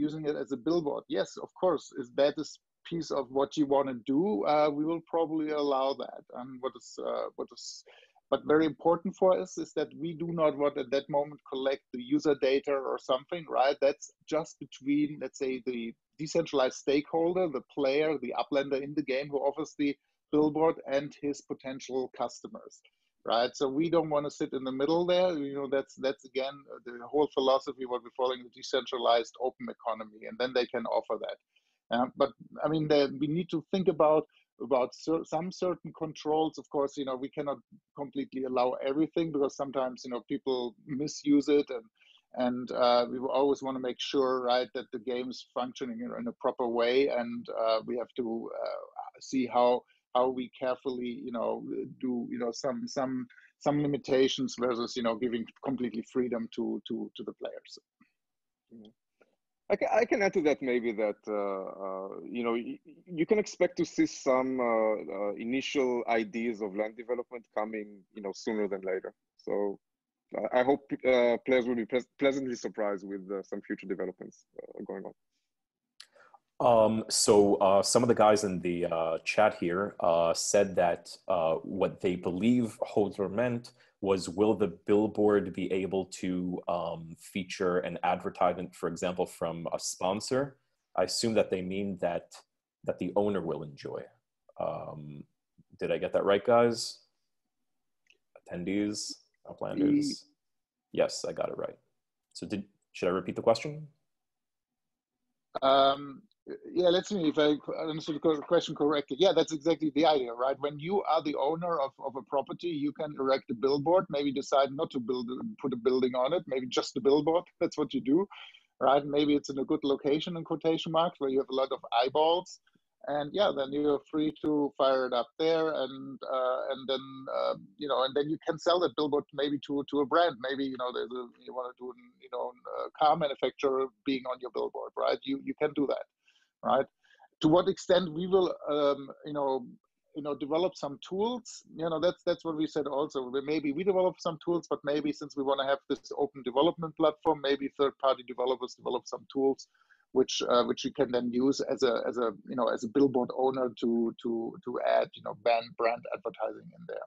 using it as a billboard. Yes, of course. Is that a piece of what you want to do? Uh, we will probably allow that. And um, what is uh, what is But very important for us is that we do not want at that moment collect the user data or something, right? That's just between, let's say, the decentralized stakeholder, the player, the uplander in the game who offers the billboard and his potential customers, right? So we don't want to sit in the middle there. You know, that's, that's again, the whole philosophy, what we're following, the decentralized open economy, and then they can offer that. Um, but I mean, the, we need to think about about some certain controls. Of course, you know, we cannot completely allow everything because sometimes, you know, people misuse it, and and uh, we always want to make sure, right, that the game is functioning in a proper way, and uh, we have to uh, see how how we carefully, you know, do, you know, some some some limitations versus, you know, giving completely freedom to to to the players. Mm-hmm. I can add to that maybe that, uh, uh, you know, you, you can expect to see some uh, uh, initial ideas of land development coming, you know, sooner than later. So uh, I hope uh, players will be ple pleasantly surprised with uh, some future developments uh, going on. Um, so uh, some of the guys in the uh, chat here uh, said that uh, what they believe Hodler meant was, will the billboard be able to um, feature an advertisement, for example, from a sponsor? I assume that they mean that that the owner will enjoy. Um, did I get that right, guys? Attendees, uplanders. Yes, I got it right. So did, should I repeat the question? Um, yeah, let's see if I understood the question correctly. Yeah, that's exactly the idea, right? When you are the owner of, of a property, you can erect a billboard, maybe decide not to build, put a building on it, maybe just a billboard. That's what you do, right? Maybe it's in a good location, in quotation marks, where you have a lot of eyeballs. And yeah, then you're free to fire it up there, and uh, and then uh, you know, and then you can sell that billboard maybe to to a brand. Maybe, you know, there's a, you want to do, you know, a car manufacturer being on your billboard, right? You you can do that, right? To what extent we will, um, you know, you know, develop some tools. You know, that's that's what we said also. Maybe we develop some tools, but maybe since we want to have this open development platform, maybe third-party developers develop some tools, which uh, which you can then use as a as a you know as a billboard owner to to to add you know brand brand advertising in there.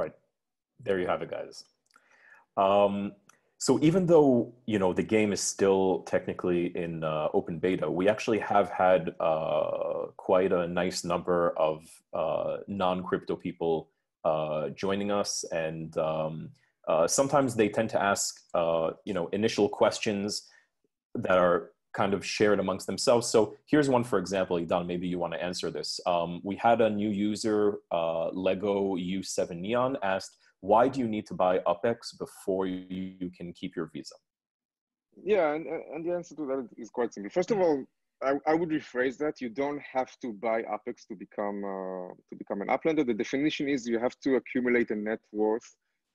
Right, there you have it, guys. Um, so even though you know the game is still technically in uh, open beta, we actually have had uh, quite a nice number of uh, non-crypto people uh, joining us, and um, uh, sometimes they tend to ask uh, you know initial questions that are kind of shared amongst themselves. So here's one, for example, Idan, maybe you want to answer this. Um, we had a new user, uh, Lego U seven Neon, asked, why do you need to buy UPEX before you, you can keep your Visa? Yeah, and, and the answer to that is quite simple. First of all, I, I would rephrase that. You don't have to buy UPEX to become uh, to become an uplander. The definition is you have to accumulate a net worth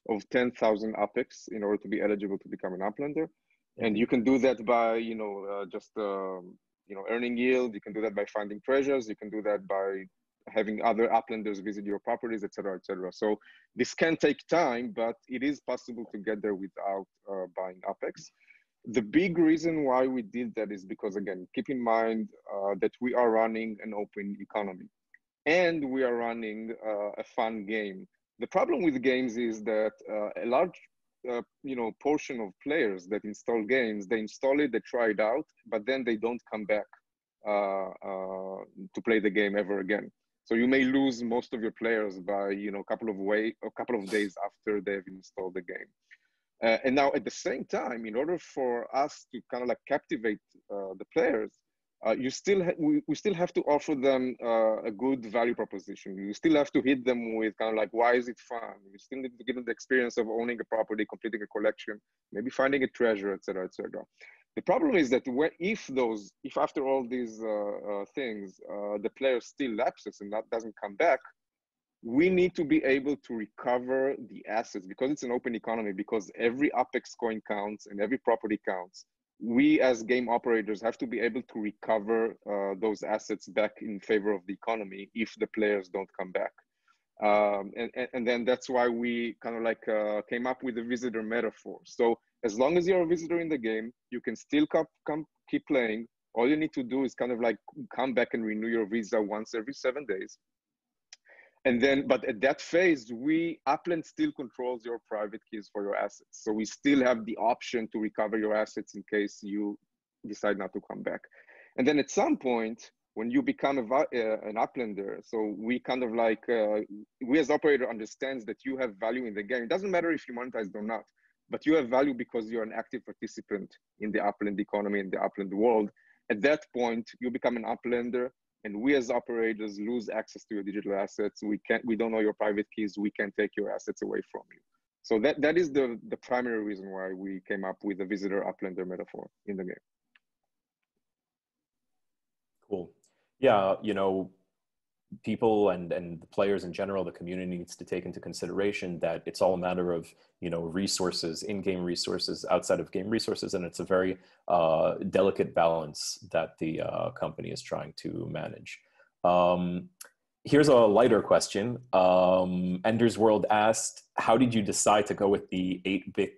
of ten thousand UPEX in order to be eligible to become an uplander. Mm-hmm. And you can do that by, you know, uh, just, um, you know, earning yield. You can do that by finding treasures. You can do that by having other uplanders visit your properties, et cetera, et cetera. So this can take time, but it is possible to get there without uh, buying UPEX. The big reason why we did that is because, again, keep in mind uh, that we are running an open economy and we are running uh, a fun game. The problem with games is that uh, a large uh, you know, portion of players that install games, they install it, they try it out, but then they don't come back uh, uh, to play the game ever again. So you may lose most of your players by, you know, a couple of way, a couple of days after they've installed the game. Uh, and now at the same time, in order for us to kind of like captivate uh, the players, uh, you still ha we, we still have to offer them uh, a good value proposition. You still have to hit them with kind of like, why is it fun? You still need to give them the experience of owning a property, completing a collection, maybe finding a treasure, et cetera, et cetera. The problem is that when, if those, if after all these uh, uh, things, uh, the player still lapses and that doesn't come back, we need to be able to recover the assets because it's an open economy, because every UPEX coin counts and every property counts. We as game operators have to be able to recover uh, those assets back in favor of the economy if the players don't come back. Um, and, and then that's why we kind of like uh, came up with the visitor metaphor. So as long as you're a visitor in the game, you can still come, come, keep playing. All you need to do is kind of like come back and renew your visa once every seven days. And then, but at that phase, we, Upland still controls your private keys for your assets. So we still have the option to recover your assets in case you decide not to come back. And then at some point, when you become a, uh, an uplander, so we kind of like, uh, we as operator understands that you have value in the game. It doesn't matter if you monetize or not, but you have value because you're an active participant in the upland economy, in the upland world. At that point, you become an uplander. And we as operators lose access to your digital assets. We can't, we don't know your private keys. We can take your assets away from you. So that, that is the, the primary reason why we came up with the visitor uplander metaphor in the game. Cool. Yeah, you know, people and, and the players in general, the community needs to take into consideration that it's all a matter of, you know, resources, in-game resources, outside of game resources. And it's a very uh, delicate balance that the uh, company is trying to manage. Um, here's a lighter question. Um, Ender's World asked, how did you decide to go with the eight bit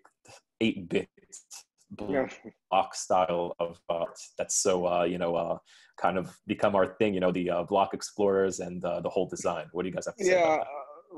block style of uh, that's so uh, you know uh, kind of become our thing, you know, the uh, block explorers and uh, the whole design? What do you guys have to say? Yeah, about that?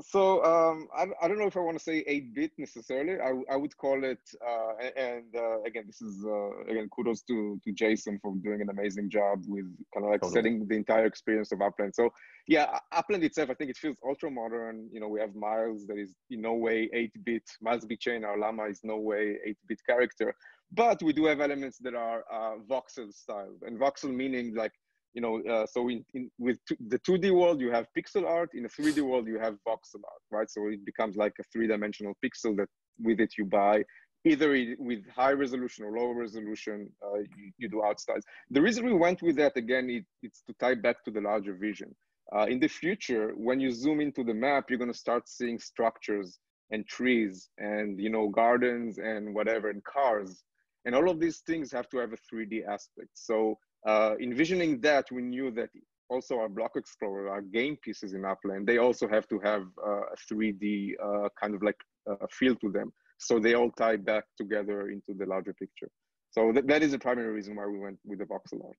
So um, I, I don't know if I want to say eight bit necessarily. I, I would call it uh, and uh, again, this is uh, again kudos to to Jason for doing an amazing job with kind of like totally. setting the entire experience of Upland. So yeah, Upland itself, I think it feels ultra modern. You know, we have Miles that is in no way eight bit. Miles Bichain, our llama, is no way eight bit character. But we do have elements that are uh, voxel style, and voxel meaning like, you know, uh, so in, in with the two D world, you have pixel art. In the three D world, you have voxel art, right? So it becomes like a three-dimensional pixel that with it you buy, either it, with high resolution or low resolution, uh, you, you do art styles. The reason we went with that, again, it, it's to tie back to the larger vision. Uh, in the future, when you zoom into the map, you're going to start seeing structures and trees and, you know, gardens and whatever, and cars. And all of these things have to have a three D aspect. So uh, envisioning that, we knew that also our block explorer, our game pieces in Upland, they also have to have uh, a three D uh, kind of like uh, feel to them. So they all tie back together into the larger picture. So th that is the primary reason why we went with the voxel art.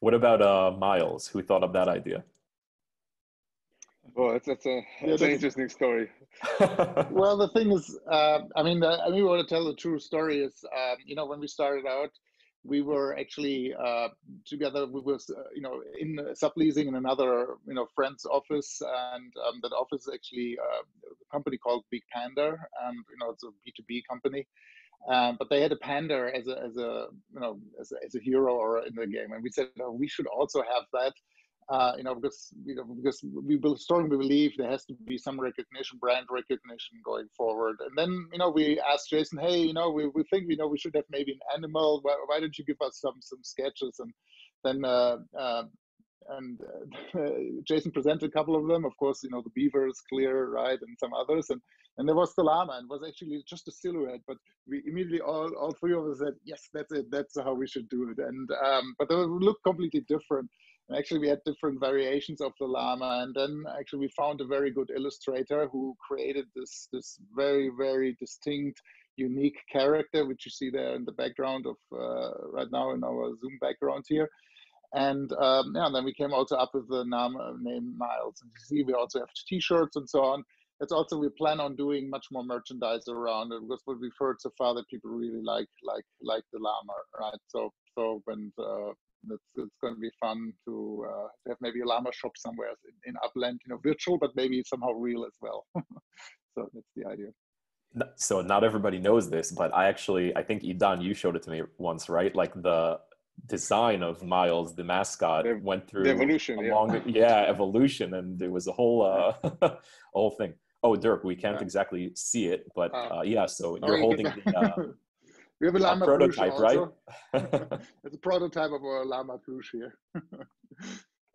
What about uh, Miles? Who thought of that idea? Well, that's, that's, a, that's yeah, an interesting story. Well, the thing is, uh, I mean, the, I mean, we want to tell the true story is, um, you know, when we started out, we were actually uh, together, we were, uh, you know, in uh, subleasing in another, you know, friend's office. And um, that office is actually uh, a company called Big Panda. And, you know, it's a B two B company. Um, but they had a panda as a, as a you know, as a, as a hero or in the game. And we said, no, we should also have that. uh, you know, because you know, because we strongly believe there has to be some recognition, brand recognition going forward. And then, you know, we asked Jason, hey, you know, we, we think, you know, we should have maybe an animal. Why, why don't you give us some some sketches? And then uh, uh, and uh, Jason presented a couple of them. Of course, you know, the beaver is clear, right, and some others. And and there was the llama, and it was actually just a silhouette. But we immediately all all three of us said, yes, that's it. That's how we should do it. And um, but they looked completely different. And actually, we had different variations of the llama. And then actually, we found a very good illustrator who created this this very very distinct, unique character, which you see there in the background of uh, right now in our Zoom background here. And um, yeah, and then we came also up with the name, name Miles. And you see, we also have T-shirts and so on. It's also, we plan on doing much more merchandise around it, because what we've heard so far that people really like like like the llama, right? So so when uh, it's, it's going to be fun to uh, have maybe a llama shop somewhere in, in Upland, you know, virtual, but maybe somehow real as well. So that's the idea. So not everybody knows this, but I actually I think Idan, you showed it to me once, right? Like the design of Miles, the mascot, the, went through the evolution, a long, yeah. yeah, evolution, and there was a whole, uh, a whole thing. Oh, Dirk, we can't yeah. exactly see it, but uh, yeah. So you're holding the uh, we have a llama prototype, right? It's a prototype of our llama plush here.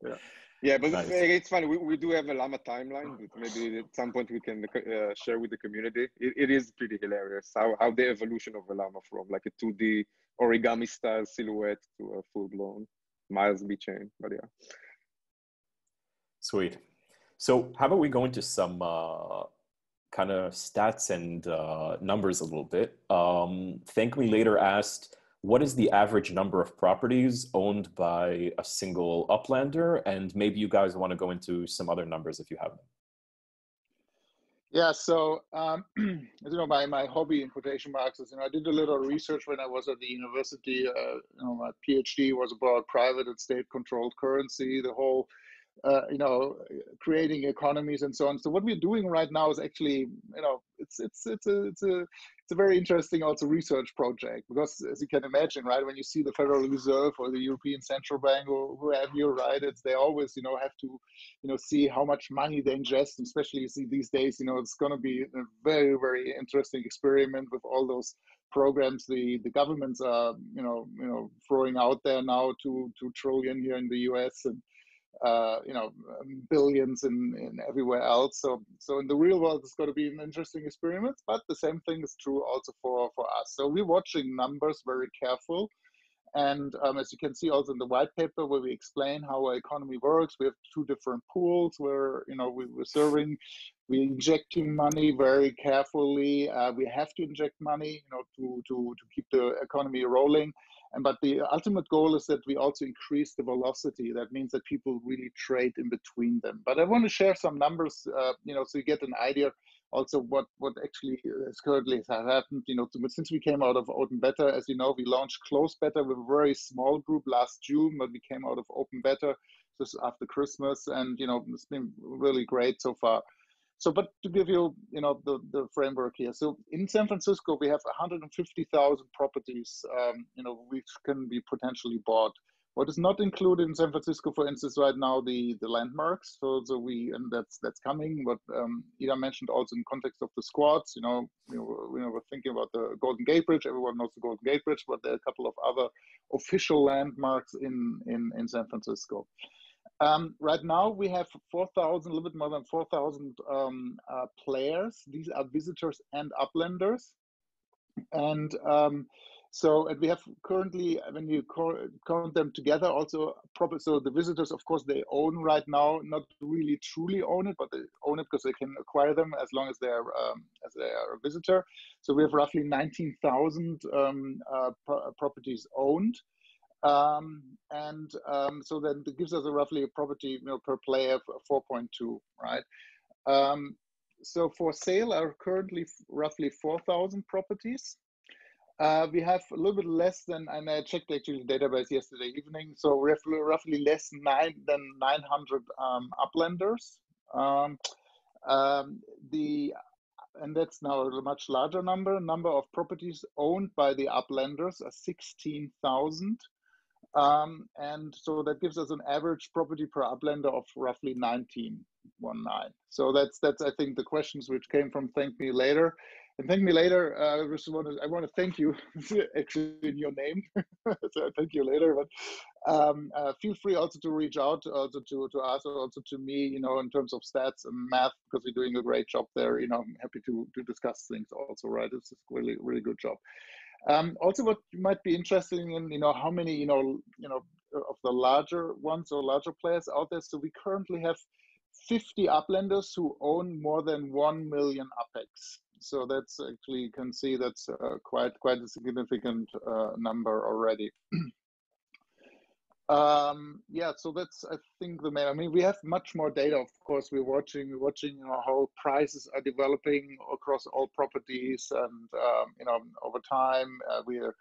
yeah, yeah, but nice. It's funny. We, we do have a llama timeline. But maybe at some point we can uh, share with the community. It, it is pretty hilarious how how the evolution of a llama from like a two D origami style silhouette to a full blown Miles B chain, but yeah. Sweet. So how about we go into some uh, kind of stats and uh, numbers a little bit. Um, Thank Me Later asked, what is the average number of properties owned by a single uplander? And maybe you guys want to go into some other numbers if you have them. Yeah, so um, you know, my, my hobby in quotation marks is, you know, I did a little research when I was at the university. Uh, you know, my PhD was about private and state-controlled currency, the whole, uh, you know, creating economies and so on. So what we're doing right now is actually, you know, it's it's it's a it's a it's a very interesting also research project, because as you can imagine, right, when you see the Federal Reserve or the European Central Bank or whoever you right, it's they always, you know, have to, you know, see how much money they ingest, especially you see these days, you know, it's going to be a very, very interesting experiment with all those programs the the governments are, you know, you know, throwing out there now, two two trillion here in the U S and uh you know, billions in, in everywhere else. So so in the real world it's going to be an interesting experiment, but the same thing is true also for for us. So we're watching numbers very careful, and um, as you can see also in the white paper where we explain how our economy works, we have two different pools where, you know, we, we're serving we're injecting money very carefully. Uh, we have to inject money, you know, to to to keep the economy rolling. And but the ultimate goal is that we also increase the velocity. That means that people really trade in between them. But I want to share some numbers, uh, you know, so you get an idea also what, what actually has currently happened. You know, since we came out of Open Beta, as you know, we launched Close Beta with a very small group last June, but we came out of Open Beta just after Christmas. And, you know, it's been really great so far. So, but to give you, you know, the, the framework here. So in San Francisco, we have one hundred fifty thousand properties, um, you know, which can be potentially bought. What is not included in San Francisco, for instance, right now, the, the landmarks. So, so we, and that's that's coming, but um, Ida mentioned also in context of the squads, you know, you know, we were thinking about the Golden Gate Bridge. Everyone knows the Golden Gate Bridge, but there are a couple of other official landmarks in, in, in San Francisco. Um, right now we have four thousand, a little bit more than four thousand um, uh, players. These are visitors and uplanders. And um, so and we have currently, when you count them together also, proper, so the visitors, of course, they own right now, not really truly own it, but they own it because they can acquire them as long as they are, um, as they are a visitor. So we have roughly nineteen thousand um, uh, pro properties owned. Um, and um, so then it gives us a roughly a property, you know, per player four point two, right? Um, so for sale are currently roughly four thousand properties. Uh, we have a little bit less than, and I checked actually the database yesterday evening, so roughly, roughly less nine, than nine hundred um, uplanders. Um, um, the And that's now a much larger number. Number of properties owned by the uplanders are sixteen thousand. Um, and so that gives us an average property per uplender of roughly nineteen, one nine. So that's, that's I think, the questions which came from Thank Me Later. And Thank Me Later, uh, I, just want to, I want to thank you, actually, in your name. So thank you later. But um, uh, feel free also to reach out also to, to us, also to me, you know, in terms of stats and math, because you're doing a great job there. You know, I'm happy to, to discuss things also, right? It's a really, really good job. Um, also, what you might be interested in, you know, how many, you know, you know, of the larger ones or larger players out there. So we currently have fifty uplenders who own more than one million U P E X. So that's actually, you can see that's uh, quite quite a significant uh, number already. Um, yeah, so that's, I think, the main. I mean, we have much more data, of course. We're watching, we're watching you know, how prices are developing across all properties, and um, you know, over time, uh, we are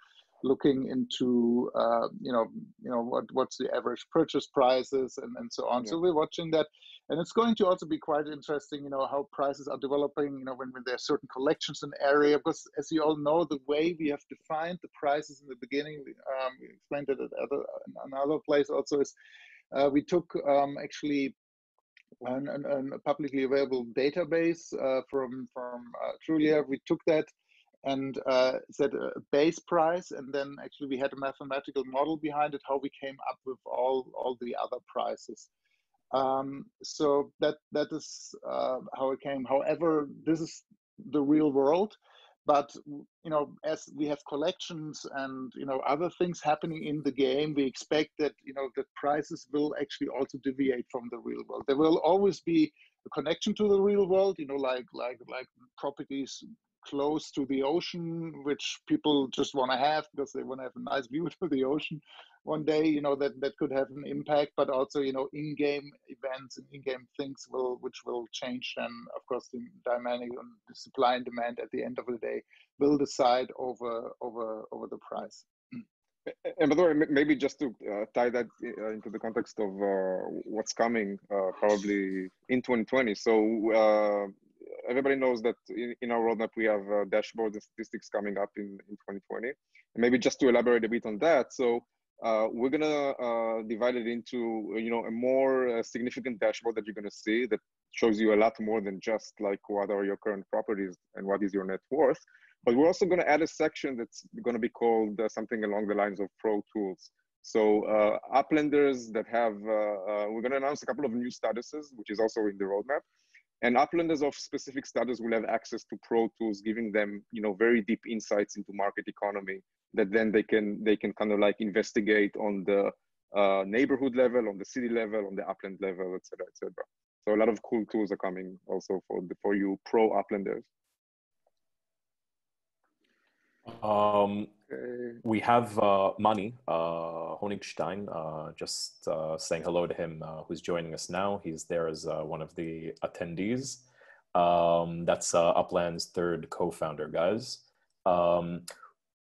looking into uh, you know, you know, what what's the average purchase prices and and so on. Yeah. So we're watching that, and it's going to also be quite interesting, you know, how prices are developing, you know, when when there are certain collections in area, because as you all know, the way we have defined the prices in the beginning, um, we explained it at other another place also, is uh, we took um, actually an, an, an publicly available database uh, from from uh, Trulia. We took that and uh, set a base price, and then actually we had a mathematical model behind it, how we came up with all all the other prices. Um, so that that is uh, how it came. However, this is the real world, but you know, as we have collections and you know other things happening in the game, we expect that you know that prices will actually also deviate from the real world. There will always be a connection to the real world, you know, like like like properties close to the ocean, which people just want to have because they want to have a nice view to the ocean one day, you know, that, that could have an impact, but also, you know, in-game events and in-game things will, which will change them. Of course, the dynamic on the supply and demand at the end of the day will decide over, over, over the price. And by the way, maybe just to uh, tie that into the context of uh, what's coming uh, probably in twenty twenty. So, uh, everybody knows that in, in our roadmap, we have uh, dashboards and statistics coming up in, in twenty twenty. And maybe just to elaborate a bit on that. So uh, we're going to uh, divide it into, you know, a more uh, significant dashboard that you're going to see that shows you a lot more than just like what are your current properties and what is your net worth. But we're also going to add a section that's going to be called uh, something along the lines of Pro Tools. So uh, uplenders that have, uh, uh, we're going to announce a couple of new statuses, which is also in the roadmap. And uplenders of specific status will have access to Pro Tools, giving them, you know, very deep insights into market economy that then they can they can kind of like investigate on the uh, neighborhood level, on the city level, on the upland level, et cetera, et cetera. So a lot of cool tools are coming also for the, for you pro uplenders. Um, okay. We have uh, Mani uh, Honigstein, uh, just uh, saying hello to him, uh, who's joining us now. He's there as uh, one of the attendees. Um, that's uh, Upland's third co-founder, guys. Um,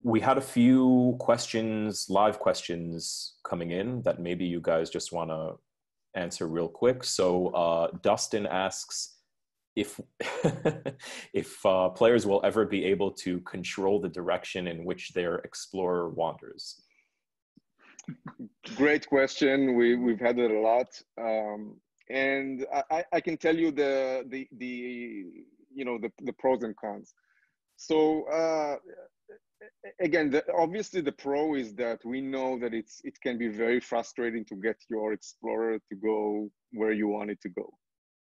we had a few questions, live questions coming in that maybe you guys just want to answer real quick. So uh, Dustin asks, if if uh, players will ever be able to control the direction in which their explorer wanders? Great question. We, we've had it a lot. Um, and I, I can tell you the, the, the, you know, the, the pros and cons. So uh, again, the, obviously the pro is that we know that it's, it can be very frustrating to get your explorer to go where you want it to go.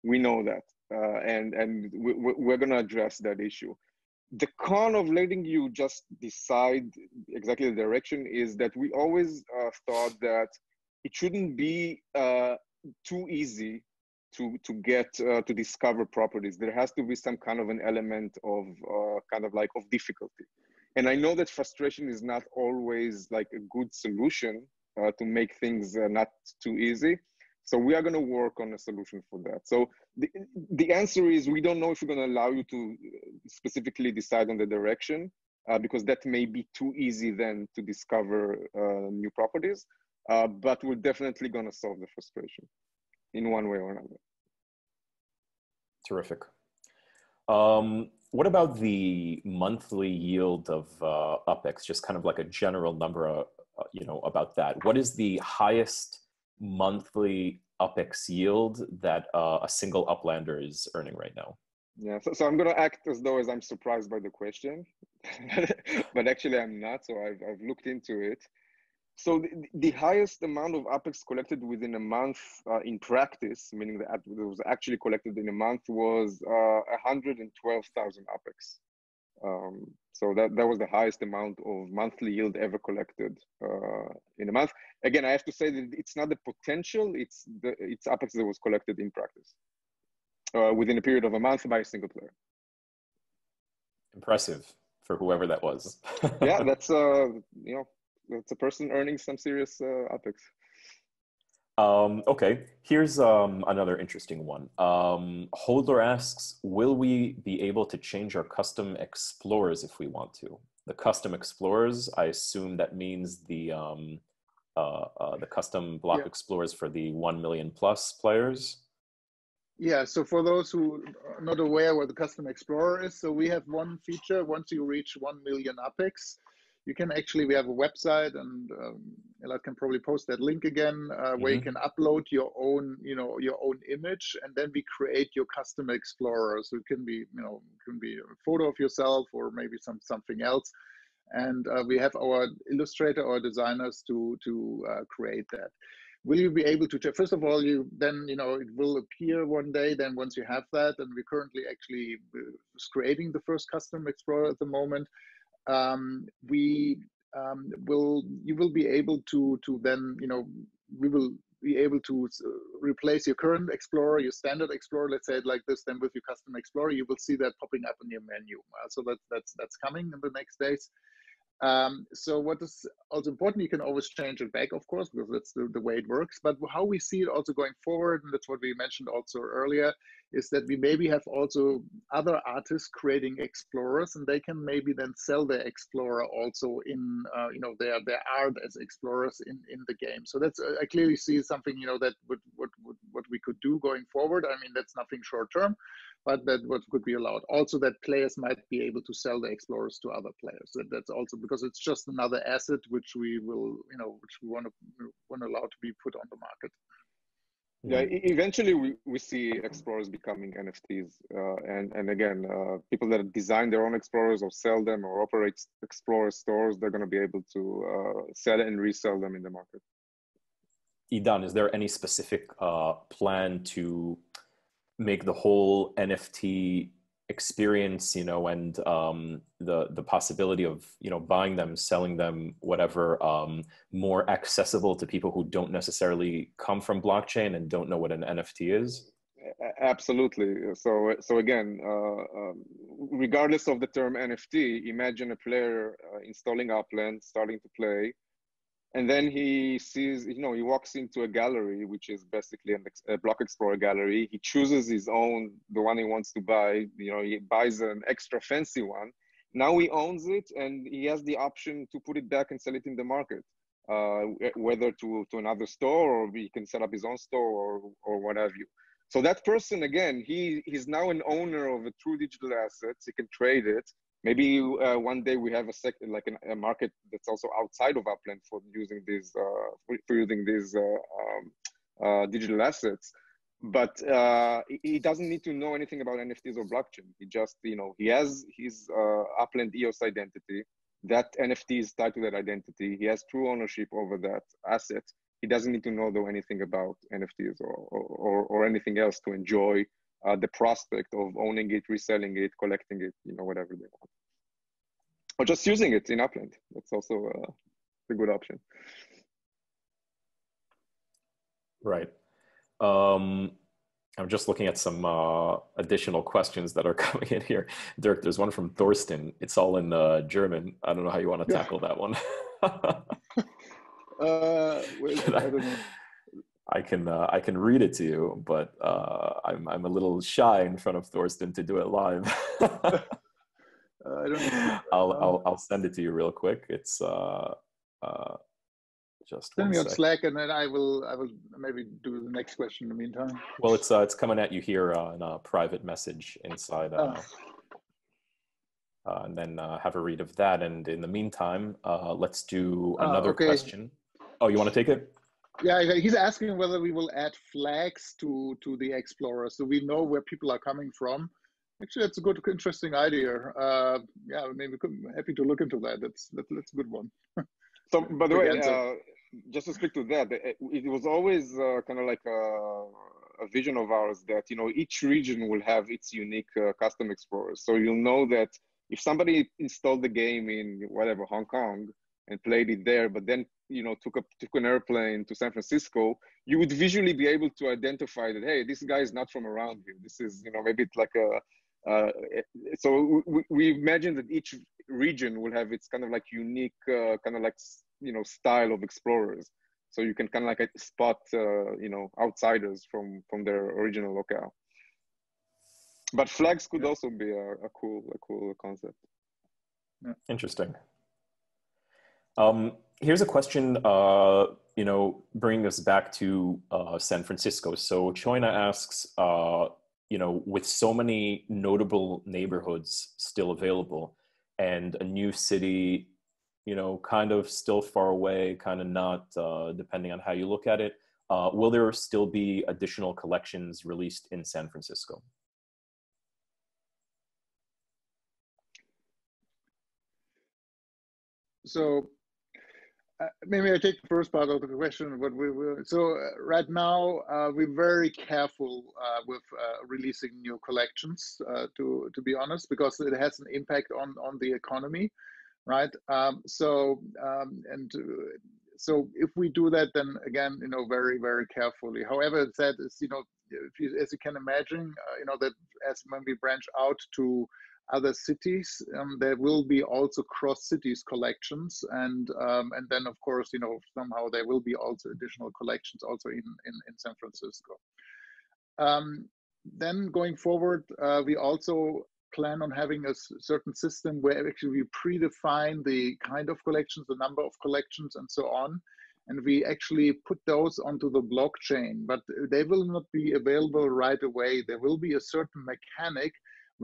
We know that. Uh, and and we, we're going to address that issue. The con of letting you just decide exactly the direction is that we always uh, thought that it shouldn't be uh, too easy to to get uh, to discover properties. There has to be some kind of an element of uh, kind of like of difficulty. And I know that frustration is not always like a good solution uh, to make things uh, not too easy. So we are going to work on a solution for that. So the, the answer is we don't know if we're going to allow you to specifically decide on the direction uh, because that may be too easy then to discover uh, new properties, uh, but we're definitely going to solve the frustration in one way or another. Terrific. Um, what about the monthly yield of uh, U P E X, just kind of like a general number of, you know, about that. What is the highest monthly UPEX yield that uh, a single uplander is earning right now? Yeah, so, so I'm going to act as though as I'm surprised by the question, but actually I'm not. So I've, I've looked into it. So the, the highest amount of UPEX collected within a month uh, in practice, meaning that it was actually collected in a month, was uh, one hundred twelve thousand UPEX. Um, so that, that was the highest amount of monthly yield ever collected uh, in a month. Again, I have to say that it's not the potential, it's the, it's UPEX that was collected in practice uh, within a period of a month by a single player. Impressive for whoever that was. Yeah, that's, uh, you know, that's a person earning some serious uh, UPEX. Um, okay, here's um, another interesting one. Um, Holder asks, will we be able to change our custom explorers if we want to? The custom explorers, I assume that means the, um, uh, uh, the custom block yeah. explorers for the one million plus players? Yeah, so for those who are not aware what the custom explorer is, so we have one feature, once you reach one million UPEX, you can actually, we have a website, and um, Elad can probably post that link again, uh, where mm-hmm. you can upload your own, you know, your own image, and then we create your custom explorer. So it can be, you know, it can be a photo of yourself or maybe some something else. And uh, we have our illustrator or designers to to uh, create that. Will you be able to, first of all, you then, you know, it will appear one day, then once you have that, and we're currently actually creating the first custom explorer at the moment. Um, we um, will, you will be able to, to then, you know, we will be able to replace your current Explorer, your standard Explorer, let's say it like this, then with your custom Explorer, you will see that popping up in your menu. Uh, so that, that's, that's coming in the next days. Um, so what is also important, you can always change it back, of course, because that's the, the way it works. But how we see it also going forward, and that's what we mentioned also earlier, is that we maybe have also other artists creating explorers, and they can maybe then sell their explorer also in, uh, you know, their, their art as explorers in, in the game. So that's, I clearly see something, you know, that would, what, what, what we could do going forward. I mean, that's nothing short term, but that what could be allowed. Also that players might be able to sell their explorers to other players. That, that's also because it's just another asset, which we will, you know, which we want to, want to allow to be put on the market. Yeah, eventually we, we see explorers becoming N F Ts. Uh, and, and again, uh, people that design their own explorers or sell them or operate explorer stores, they're going to be able to uh, sell and resell them in the market. Idan, is there any specific uh, plan to make the whole N F T experience, you know, and um, the, the possibility of, you know, buying them, selling them, whatever, um, more accessible to people who don't necessarily come from blockchain and don't know what an N F T is? Absolutely. So, so again, uh, um, regardless of the term N F T, imagine a player uh, installing Upland, starting to play, and then he sees, you know, he walks into a gallery, which is basically an ex a block explorer gallery. He chooses his own, the one he wants to buy. You know, he buys an extra fancy one. Now he owns it, and he has the option to put it back and sell it in the market, uh, whether to, to another store, or he can set up his own store, or, or what have you. So that person, again, he, he's now an owner of a true digital asset. He can trade it. Maybe uh, one day we have a sec like an, a market that's also outside of Upland for using these uh, for using these uh, um, uh, digital assets. But uh, he doesn't need to know anything about N F Ts or blockchain. He just, you know, he has his uh, Upland E O S identity. That N F T is tied to that identity. He has true ownership over that asset. He doesn't need to know though anything about N F Ts or or, or anything else to enjoy Uh, the prospect of owning it, reselling it, collecting it, you know, whatever they want. Or just using it in Upland. That's also uh, a good option. Right. Um, I'm just looking at some uh, additional questions that are coming in here. Dirk, there's one from Thorsten. It's all in uh, German. I don't know how you want to yeah. tackle that one. uh, wait, I don't know. I can uh, I can read it to you, but uh, I'm I'm a little shy in front of Thorsten to do it live. uh, I don't know. I'll I'll I'll send it to you real quick. It's uh, uh, just send me on Slack, and then I will I will maybe do the next question in the meantime. Well, it's uh, it's coming at you here on a private message inside. Uh, oh. uh, and then uh, have a read of that. And in the meantime, uh, let's do another uh, okay. question. Oh, you want to take it? Yeah, he's asking whether we will add flags to, to the Explorer so we know where people are coming from. Actually, that's a good, interesting idea. Uh, yeah, I mean, we could, happy to look into that. That's that, that's a good one. So, by the way, uh, just to speak to that, it, it was always uh, kind of like a, a vision of ours that, you know, each region will have its unique uh, custom explorers. So you'll know that if somebody installed the game in whatever, Hong Kong, and played it there, but then, you know, took, a, took an airplane to San Francisco, you would visually be able to identify that, hey, this guy is not from around here. This is, you know, maybe it's like a, uh, so we, we imagine that each region will have its kind of like unique, uh, kind of like, you know, style of explorers. So you can kind of like spot, uh, you know, outsiders from, from their original locale. But flags could yeah. also be a, a cool, a cool concept. Yeah. Interesting. Um, here's a question, uh, you know, bringing us back to uh, San Francisco. So Choyna asks, uh, you know, with so many notable neighborhoods still available and a new city, you know, kind of still far away, kind of not, uh, depending on how you look at it, uh, will there still be additional collections released in San Francisco? So, Uh, maybe I take the first part of the question. What we will, so uh, right now uh, we're very careful uh, with uh, releasing new collections, uh, to to be honest, because it has an impact on on the economy, right? Um, so um, and uh, so if we do that, then again, you know, very very carefully. However, that is, you know, if you, as you can imagine, uh, you know, that as when we branch out to other cities, um, there will be also cross-cities collections, and um, and then of course, you know, somehow there will be also additional collections also in in, in San Francisco. Um, then going forward, uh, we also plan on having a certain system where actually we predefine the kind of collections, the number of collections, and so on, and we actually put those onto the blockchain. But they will not be available right away. There will be a certain mechanic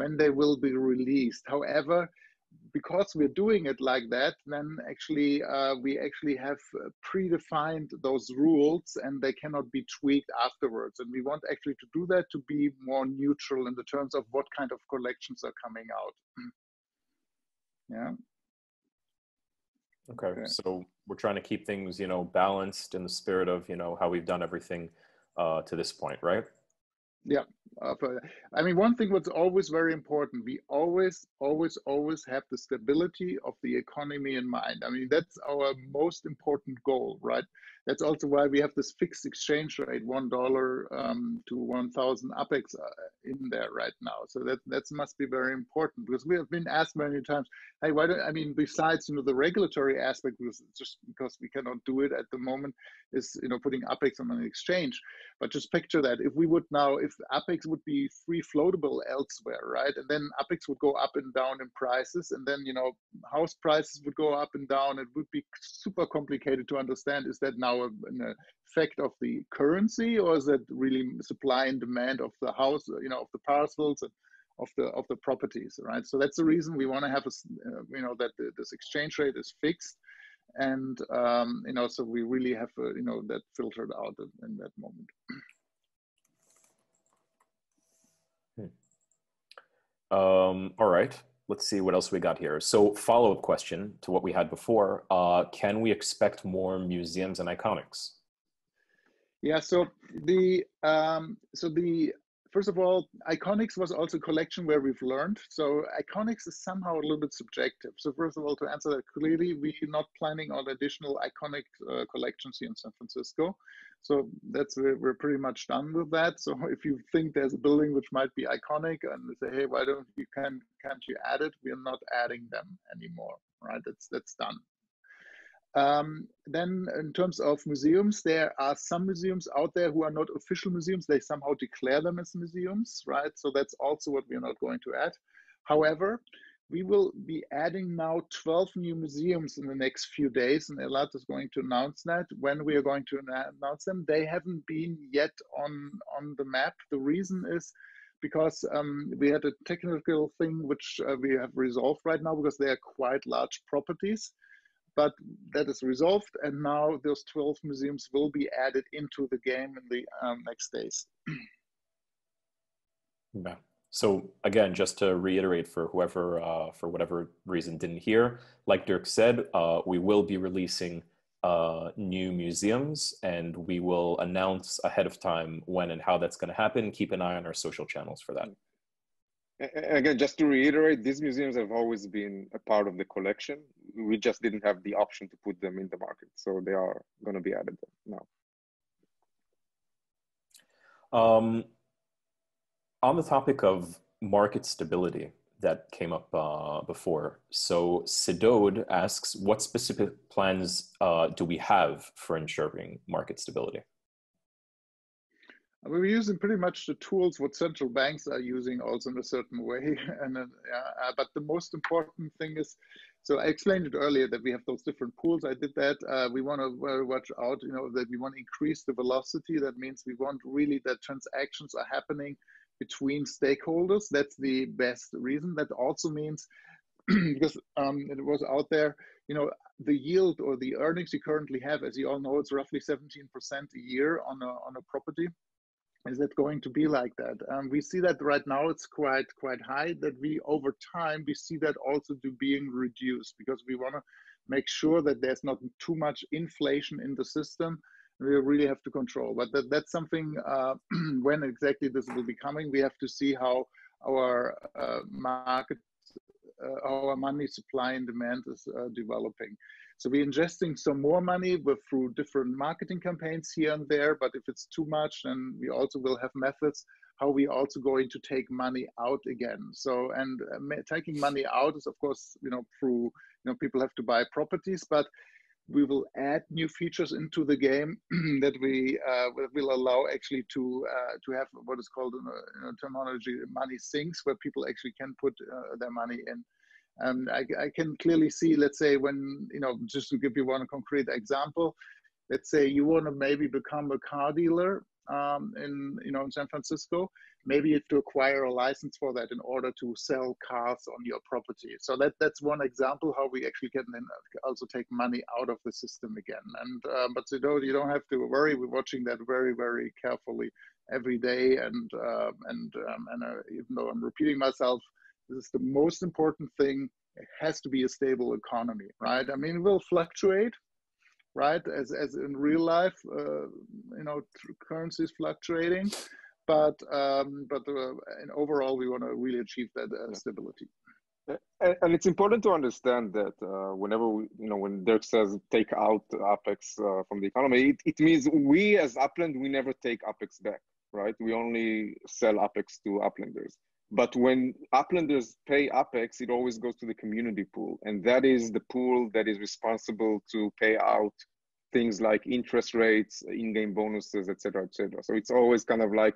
when they will be released. However, because we're doing it like that, then actually uh, we actually have predefined those rules and they cannot be tweaked afterwards. And we want actually to do that to be more neutral in the terms of what kind of collections are coming out. Yeah. Okay, okay. So we're trying to keep things, you know, balanced in the spirit of, you know, how we've done everything uh, to this point, right? Yeah, I mean, one thing what's always very important, we always, always, always have the stability of the economy in mind. I mean, that's our most important goal, right? That's also why we have this fixed exchange rate, one dollar um, to one thousand U P E X in there right now. So that, that must be very important, because we have been asked many times, hey, why don't, I mean, besides, you know, the regulatory aspect, because just because we cannot do it at the moment, is, you know, putting U P E X on an exchange. But just picture that, if we would now, if U P E X would be free floatable elsewhere, right? And then U P E X would go up and down in prices, and then, you know, house prices would go up and down. It would be super complicated to understand, is that now an effect of the currency, or is that really supply and demand of the house, you know, of the parcels and of the of the properties, right? So that's the reason we want to have a, uh, you know, that the, this exchange rate is fixed, and um, you know, so we really have uh, you know, that filtered out in, in that moment. Um, all right, let's see what else we got here. So follow-up question to what we had before, uh, can we expect more museums and iconics? Yeah, so the, um, so the, first of all, iconics was also a collection where we've learned. So iconics is somehow a little bit subjective. So first of all, to answer that clearly, we're not planning on additional iconic uh, collections here in San Francisco. So that's, we're pretty much done with that. So if you think there's a building which might be iconic and say, hey, why don't you, can, can't you add it? We're not adding them anymore, right? That's, that's done. Um, then in terms of museums, there are some museums out there who are not official museums. They somehow declare them as museums, right? So that's also what we're not going to add. However, we will be adding now twelve new museums in the next few days, and Elad is going to announce that. When we are going to announce them, they haven't been yet on, on the map. The reason is because um, we had a technical thing which uh, we have resolved right now, because they are quite large properties. But that is resolved, and now those twelve museums will be added into the game in the um, next days. Yeah. So again, just to reiterate for whoever, uh, for whatever reason didn't hear, like Dirk said, uh, we will be releasing uh, new museums, and we will announce ahead of time when and how that's gonna happen. Keep an eye on our social channels for that. And again, just to reiterate, these museums have always been a part of the collection. We just didn't have the option to put them in the market. So they are gonna be added now. Um, on the topic of market stability that came up uh, before. So Sidod asks, what specific plans uh, do we have for ensuring market stability? We're using pretty much the tools what central banks are using also in a certain way. and uh, uh, But the most important thing is, so I explained it earlier that we have those different pools. I did that. Uh, we want to watch out, you know, that we want to increase the velocity. That means we want really that transactions are happening between stakeholders. That's the best reason. That also means, because um, it was out there, you know, the yield or the earnings you currently have, as you all know, it's roughly seventeen percent a year on a, on a property. Is that going to be like that? Um, we see that right now it's quite quite high, that we over time, we see that also to being reduced, because we wanna make sure that there's not too much inflation in the system. We really have to control, but that, that's something uh, when exactly this will be coming, we have to see how our uh, market, uh, our money supply and demand is uh, developing. So we're ingesting some more money with, through different marketing campaigns here and there, but if it's too much, then we also will have methods how we also going to take money out again. So, and uh, taking money out is, of course, you know, through, you know, people have to buy properties, but we will add new features into the game that we uh, will allow actually to uh, to have what is called in, a, in a terminology, money sinks, where people actually can put uh, their money in. And I, I can clearly see, let's say, when, you know, just to give you one concrete example, let's say you want to maybe become a car dealer um, in, you know, in San Francisco. Maybe you have to acquire a license for that in order to sell cars on your property. So that, that's one example how we actually can then also take money out of the system again. And uh, but you know, you don't have to worry. We're watching that very, very carefully every day. And uh, and um, and uh, even though I'm repeating myself, this is the most important thing. It has to be a stable economy, right? I mean, it will fluctuate, right? As, as in real life, uh, you know, currencies fluctuating, but um, but uh, and overall, we want to really achieve that uh, stability. And, and it's important to understand that uh, whenever we, you know, when Dirk says take out UPEX uh, from the economy, it, it means we as Upland, we never take UPEX back, right? We only sell UPEX to Uplanders. But when Uplanders pay UPEX, it always goes to the community pool. And that is the pool that is responsible to pay out things like interest rates, in-game bonuses, et cetera, et cetera. So it's always kind of like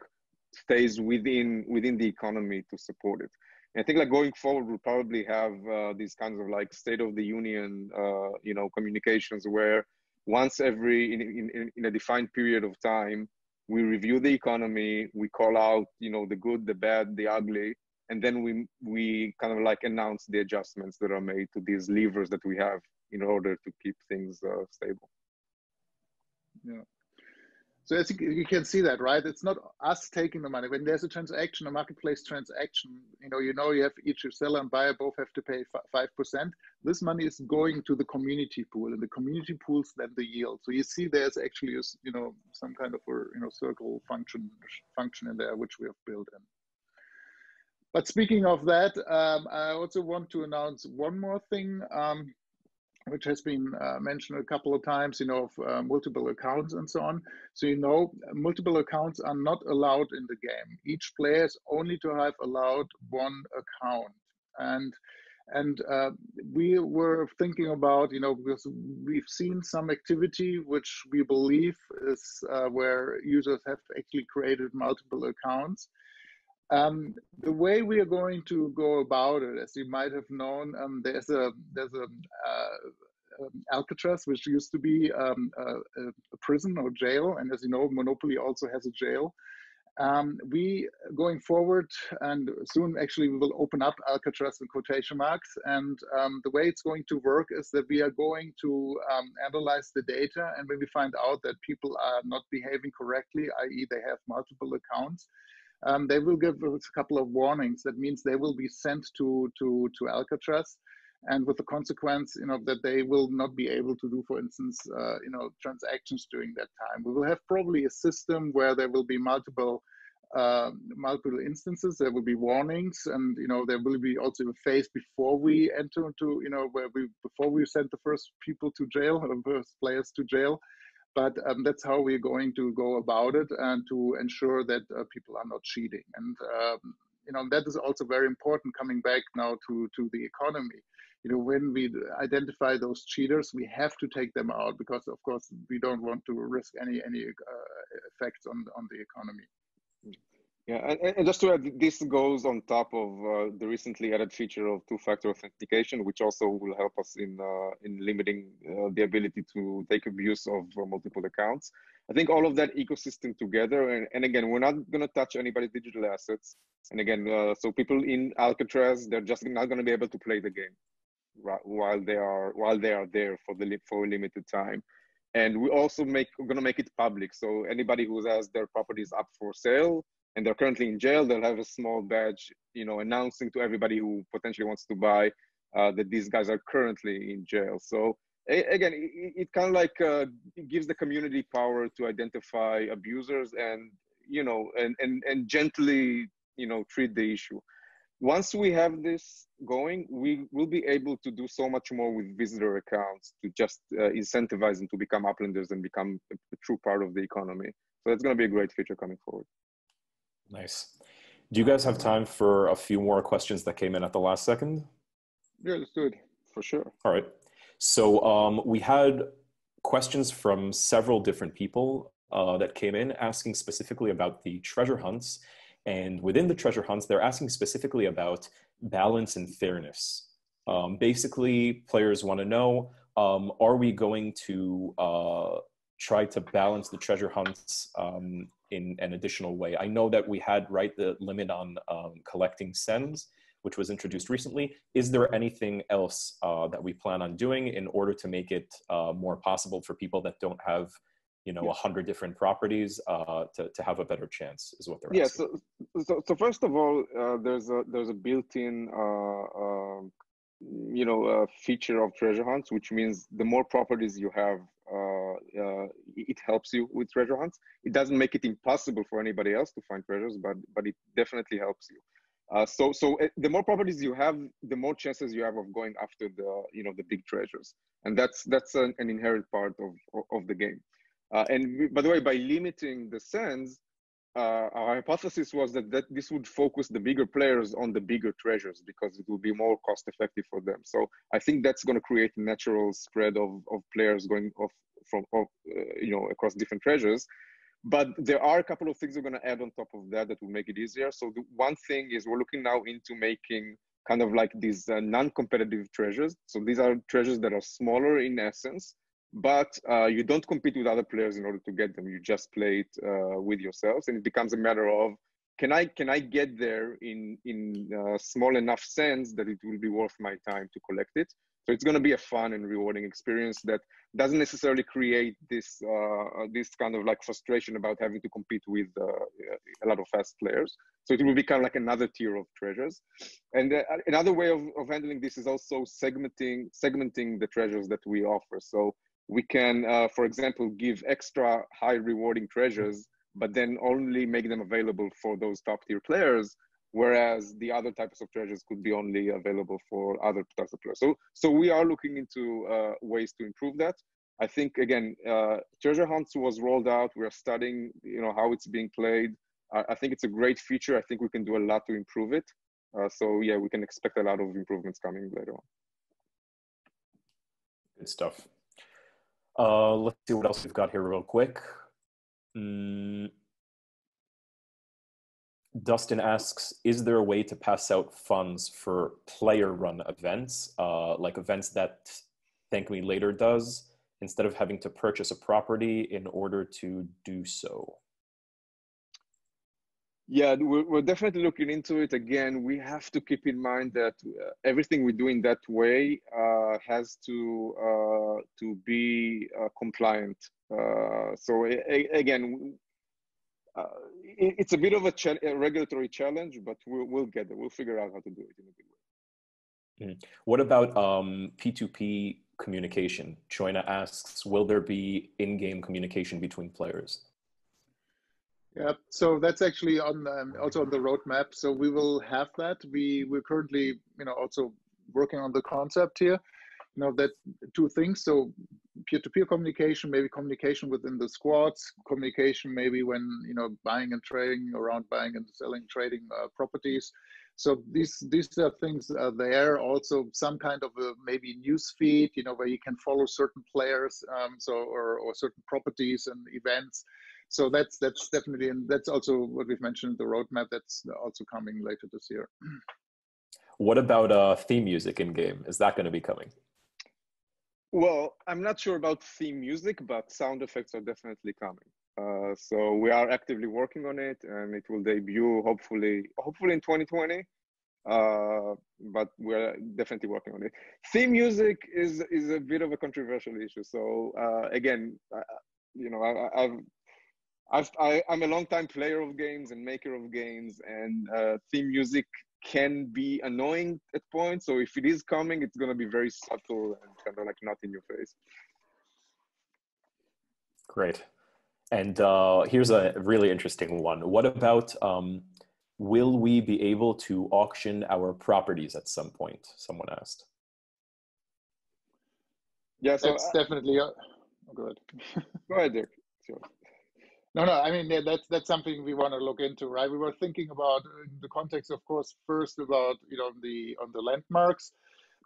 stays within, within the economy to support it. And I think like going forward, we'll probably have uh, these kinds of like state of the union, uh, you know, communications where once every, in, in, in a defined period of time, we review the economy, we call out, you know, the good, the bad, the ugly, and then we, we kind of like announce the adjustments that are made to these levers that we have in order to keep things uh, stable. Yeah. So I think you can see that, right? It's not us taking the money. When there's a transaction, a marketplace transaction, you know, you know, you have each seller and buyer both have to pay five percent. This money is going to the community pool, and the community pools then the yield. So you see there's actually, you know, some kind of, a, you know, circle function function in there, which we have built in. But speaking of that, um, I also want to announce one more thing. Um, which has been uh, mentioned a couple of times, you know, of uh, multiple accounts and so on. So, you know, multiple accounts are not allowed in the game. Each player is only to have allowed one account. And and uh, we were thinking about, you know, because we've seen some activity which we believe is uh, where users have actually created multiple accounts. Um, the way we are going to go about it, as you might have known, um, there's a there's a uh, um, Alcatraz, which used to be um, a, a prison or jail, and as you know, Monopoly also has a jail. Um, we going forward, and soon actually we will open up Alcatraz in quotation marks. And um, the way it's going to work is that we are going to um, analyze the data, and when we find out that people are not behaving correctly, that is they have multiple accounts, um, they will give us a couple of warnings. That means they will be sent to to to Alcatraz, and with the consequence, you know, that they will not be able to do, for instance, uh, you know, transactions during that time. We will have probably a system where there will be multiple, uh, multiple instances. There will be warnings, and you know, there will be also a phase before we enter into, you know, where we before we send the first people to jail, or first players to jail. But um, that's how we're going to go about it, and to ensure that uh, people are not cheating. And um, you know, that is also very important. Coming back now to to the economy. You know, when we identify those cheaters, we have to take them out, because, of course, we don't want to risk any any uh, effects on on the economy. Yeah, and, and just to add, this goes on top of uh, the recently added feature of two-factor authentication, which also will help us in uh, in limiting uh, the ability to take abuse of uh, multiple accounts. I think all of that ecosystem together, and, and again, we're not going to touch anybody's digital assets. And again, uh, so people in Alcatraz, they're just not going to be able to play the game while they are while they are there for the for a limited time. And we also make we're going to make it public, so anybody who has their properties up for sale and they're currently in jail, they'll have a small badge, you know, announcing to everybody who potentially wants to buy uh, that these guys are currently in jail. So again, it, it kind of like uh, it gives the community power to identify abusers, and you know, and and and gently, you know, treat the issue. Once we have this going, we will be able to do so much more with visitor accounts to just uh, incentivize them to become Uplanders and become a, a true part of the economy. So that's going to be a great feature coming forward. Nice. Do you guys have time for a few more questions that came in at the last second? Yeah, let's do it. For sure. All right. So um, we had questions from several different people uh, that came in asking specifically about the treasure hunts. And within the treasure hunts, they're asking specifically about balance and fairness. Um, basically, players want to know, um, are we going to uh, try to balance the treasure hunts um, in an additional way? I know that we had, right, the limit on um, collecting sends, which was introduced recently. Is there anything else uh, that we plan on doing in order to make it uh, more possible for people that don't have, you know, a hundred different properties uh, to to have a better chance, is what they're yeah, asking. Yeah. So, so, so first of all, uh, there's a there's a built-in, uh, uh, you know, uh, feature of treasure hunts, which means the more properties you have, uh, uh, it helps you with treasure hunts. It doesn't make it impossible for anybody else to find treasures, but but it definitely helps you. Uh, so so the more properties you have, the more chances you have of going after the you know the big treasures, and that's that's an, an inherent part of of the game. Uh, and by the way, by limiting the sends, uh, our hypothesis was that, that this would focus the bigger players on the bigger treasures, because it will be more cost effective for them. So I think that's going to create a natural spread of, of players going off from, off, uh, you know, across different treasures. But there are a couple of things we're going to add on top of that that will make it easier. So the one thing is we're looking now into making kind of like these uh, non-competitive treasures. So these are treasures that are smaller in essence, but uh, you don't compete with other players in order to get them. You just play it uh, with yourselves, and it becomes a matter of, can I can I get there in in uh, small enough sense that it will be worth my time to collect it? So it's going to be a fun and rewarding experience that doesn't necessarily create this uh, this kind of like frustration about having to compete with uh, a lot of fast players. So it will become like another tier of treasures. And uh, another way of, of handling this is also segmenting segmenting the treasures that we offer. So we can, uh, for example, give extra high rewarding treasures, but then only make them available for those top tier players, whereas the other types of treasures could be only available for other types of players. So, so we are looking into uh, ways to improve that. I think, again, uh, Treasure Hunts was rolled out. We are studying, you know, how it's being played. I, I think it's a great feature. I think we can do a lot to improve it. Uh, so yeah, we can expect a lot of improvements coming later on. Good stuff. Uh, let's see what else we've got here real quick. Mm. Dustin asks, is there a way to pass out funds for player-run events, uh, like events that Thank Me Later does, instead of having to purchase a property in order to do so? Yeah, we're, we're definitely looking into it. Again, we have to keep in mind that uh, everything we do in that way uh, has to uh, to be uh, compliant. Uh, so a, a, again, uh, it, it's a bit of a, ch a regulatory challenge, but we'll, we'll get there. We'll figure out how to do it in a good way. Mm. What about um, P two P communication? Choyna asks, will there be in-game communication between players? Yeah, so that's actually on um, also on the roadmap. So we will have that. We we're currently, you know, also working on the concept here. You know, that two things. So peer-to-peer communication, maybe communication within the squads, communication maybe when you know buying and trading around buying and selling, trading uh, properties. So these these are things are there. Also some kind of a maybe news feed, you know, where you can follow certain players, um, so or or certain properties and events. So that's that's definitely, and that's also what we've mentioned, the roadmap that's also coming later this year. What about uh, theme music in game? Is that going to be coming? Well, I'm not sure about theme music, but sound effects are definitely coming. Uh, so we are actively working on it, and it will debut hopefully, hopefully in twenty twenty. Uh, but we're definitely working on it. Theme music is is a bit of a controversial issue. So uh, again, uh, you know, I, I've I've, I, I'm a long-time player of games and maker of games, and uh, theme music can be annoying at points. So if it is coming, it's going to be very subtle and kind of like not in your face. Great. And uh, here's a really interesting one. What about um, will we be able to auction our properties at some point? Someone asked. Yeah, so that's uh, definitely. Uh, oh, go ahead. Go ahead, Dirk. Sure. No, no, I mean, yeah, that's, that's something we want to look into, right? We were thinking about in the context, of course, first about, you know, the, on the landmarks,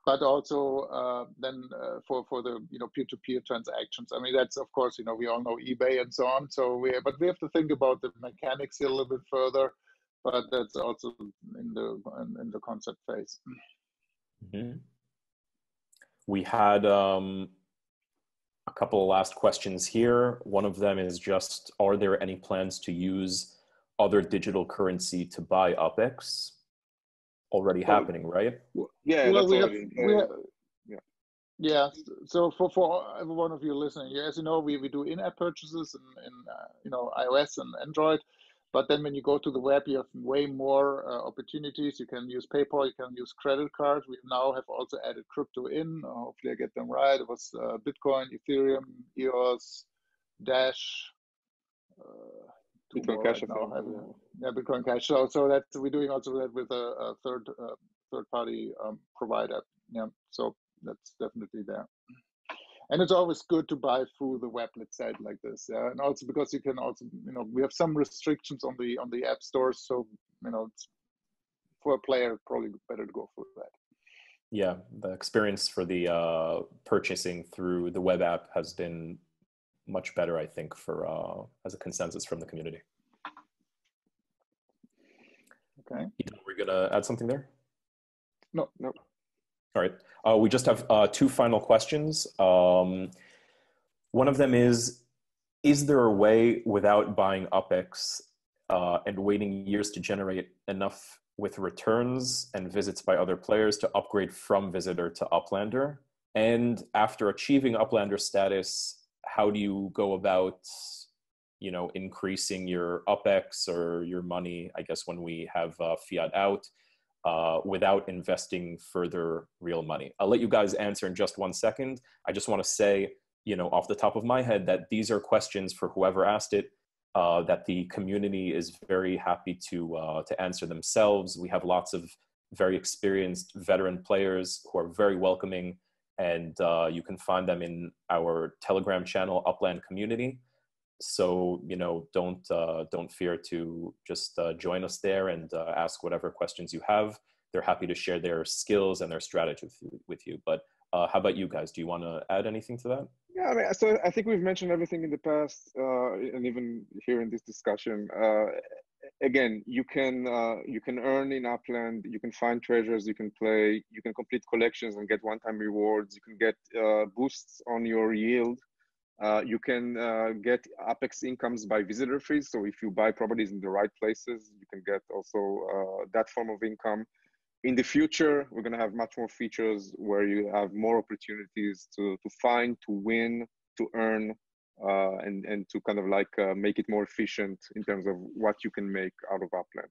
but also uh, then uh, for, for the, you know, peer-to-peer transactions. I mean, that's, of course, you know, we all know eBay and so on. So we, but we have to think about the mechanics a little bit further, but that's also in the, in the concept phase. Mm-hmm. We had... Um... a couple of last questions here. One of them is just, are there any plans to use other digital currency to buy UPEX? Already well, happening, right? Yeah, well, that's we already, have, we have, yeah. yeah. So for, for every one of you listening, yeah, as you know, we, we do in-app purchases in, in uh, you know, iOS and Android. But then when you go to the web, you have way more uh, opportunities. You can use PayPal, you can use credit cards. We now have also added crypto in. Hopefully I get them right. It was uh, Bitcoin, Ethereum, E O S, Dash. Uh, Bitcoin Cash. Right now, yeah, Bitcoin Cash. So, so that we're doing also that with a, a third, uh, third party um, provider. Yeah, so that's definitely there. And it's always good to buy through the web, let's say it like this, yeah? And also because you can also, you know, we have some restrictions on the on the app stores, so you know, it's, for a player, probably better to go for that. Yeah, the experience for the uh, purchasing through the web app has been much better, I think, for uh, as a consensus from the community. Okay, we're gonna add something there. No, no. All right, uh, we just have uh, two final questions. Um, one of them is, is there a way without buying UPEX uh, and waiting years to generate enough with returns and visits by other players to upgrade from visitor to uplander? And after achieving uplander status, how do you go about, you know, increasing your UPEX or your money, I guess, when we have uh, fiat out? Uh, without investing further real money? I'll let you guys answer in just one second. I just want to say, you know, off the top of my head, that these are questions for whoever asked it, uh, that the community is very happy to, uh, to answer themselves. We have lots of very experienced veteran players who are very welcoming, and uh, you can find them in our Telegram channel, Upland Community. So, you know, don't uh, don't fear to just uh, join us there and uh, ask whatever questions you have. They're happy to share their skills and their strategy with you. But uh, how about you guys? Do you want to add anything to that? Yeah, I mean, so I think we've mentioned everything in the past, uh, and even here in this discussion. Uh, again, you can uh, you can earn in Upland. You can find treasures. You can play. You can complete collections and get one-time rewards. You can get uh, boosts on your yield. Uh, you can uh, get UPEX incomes by visitor fees. So if you buy properties in the right places, you can get also uh, that form of income. In the future, we're going to have much more features where you have more opportunities to, to find, to win, to earn, uh, and, and to kind of like uh, make it more efficient in terms of what you can make out of Upland.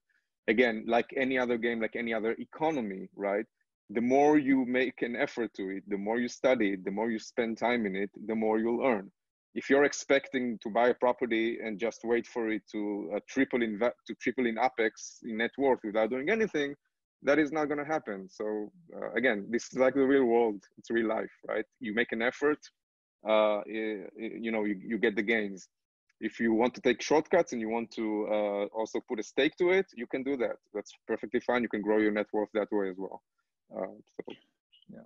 Again, like any other game, like any other economy, right? The more you make an effort to it, the more you study it, the more you spend time in it, the more you'll earn. If you're expecting to buy a property and just wait for it to uh, triple in to triple in UPEX in net worth without doing anything, that is not going to happen. So uh, again, this is like the real world. It's real life, right? You make an effort, uh, you, you know, you, you get the gains. If you want to take shortcuts and you want to uh, also put a stake to it, you can do that. That's perfectly fine. You can grow your net worth that way as well. Uh, so, yeah.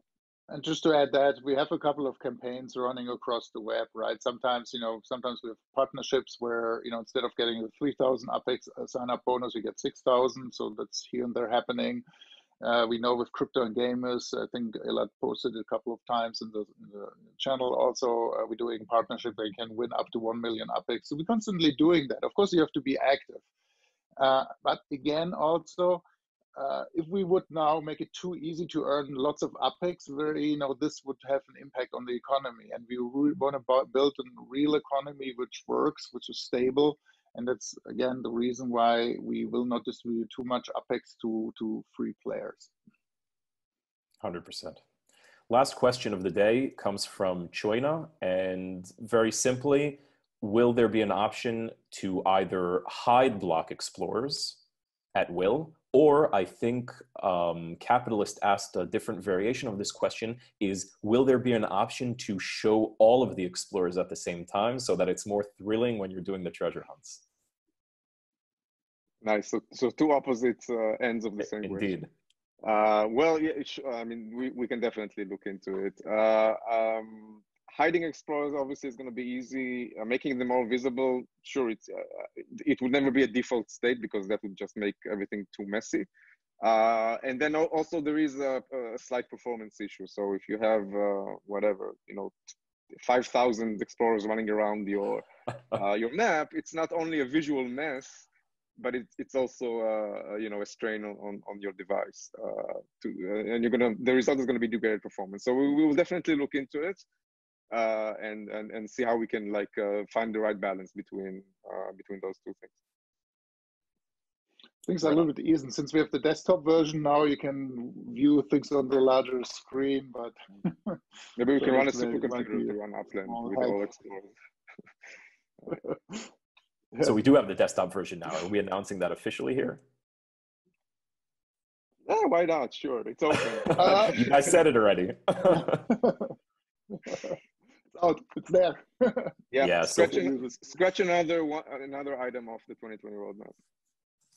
And just to add that, we have a couple of campaigns running across the web, right? Sometimes, you know, sometimes we have partnerships where, you know, instead of getting the three thousand UPEX sign-up bonus, we get six thousand. So that's here and there happening. Uh, we know with crypto and gamers, I think Elad posted it a couple of times in the, in the channel. Also, uh, we're doing partnership. They can win up to one million UPEX. So we're constantly doing that. Of course, you have to be active. Uh, but again, also, Uh, if we would now make it too easy to earn lots of UPEX, really, you know, this would have an impact on the economy. And we want to build a real economy which works, which is stable. And that's, again, the reason why we will not distribute too much UPEX to, to free players. one hundred percent. Last question of the day comes from Choyna. And very simply, will there be an option to either hide block explorers at will? Or I think um, Capitalist asked a different variation of this question is, will there be an option to show all of the explorers at the same time so that it's more thrilling when you're doing the treasure hunts? Nice. So, so two opposite uh, ends of the same question. Indeed. Uh, well, yeah, it I mean, we, we can definitely look into it. Uh, um, hiding explorers obviously is going to be easy. Uh, making them all visible, sure, it's, uh, it would never be a default state because that would just make everything too messy. Uh, and then also there is a, a slight performance issue. So if you have uh, whatever, you know, five thousand explorers running around your, uh, your map, it's not only a visual mess, but it, it's also, uh, you know, a strain on, on your device. Uh, to, uh, and you're gonna, the result is going to be degraded performance. So we, we will definitely look into it. Uh, and, and, and see how we can like uh, find the right balance between, uh, between those two things. Things are a little bit easy. Since we have the desktop version now, you can view things on the larger screen, but... Maybe we can run a supercomputer to run Upland with all explorers. So we do have the desktop version now. Are we announcing that officially here? Oh, why not? Sure, it's open. uh, I said it already. Oh, it's there. Yeah, yeah, scratch, so an, scratch another one, another item off the twenty twenty roadmap.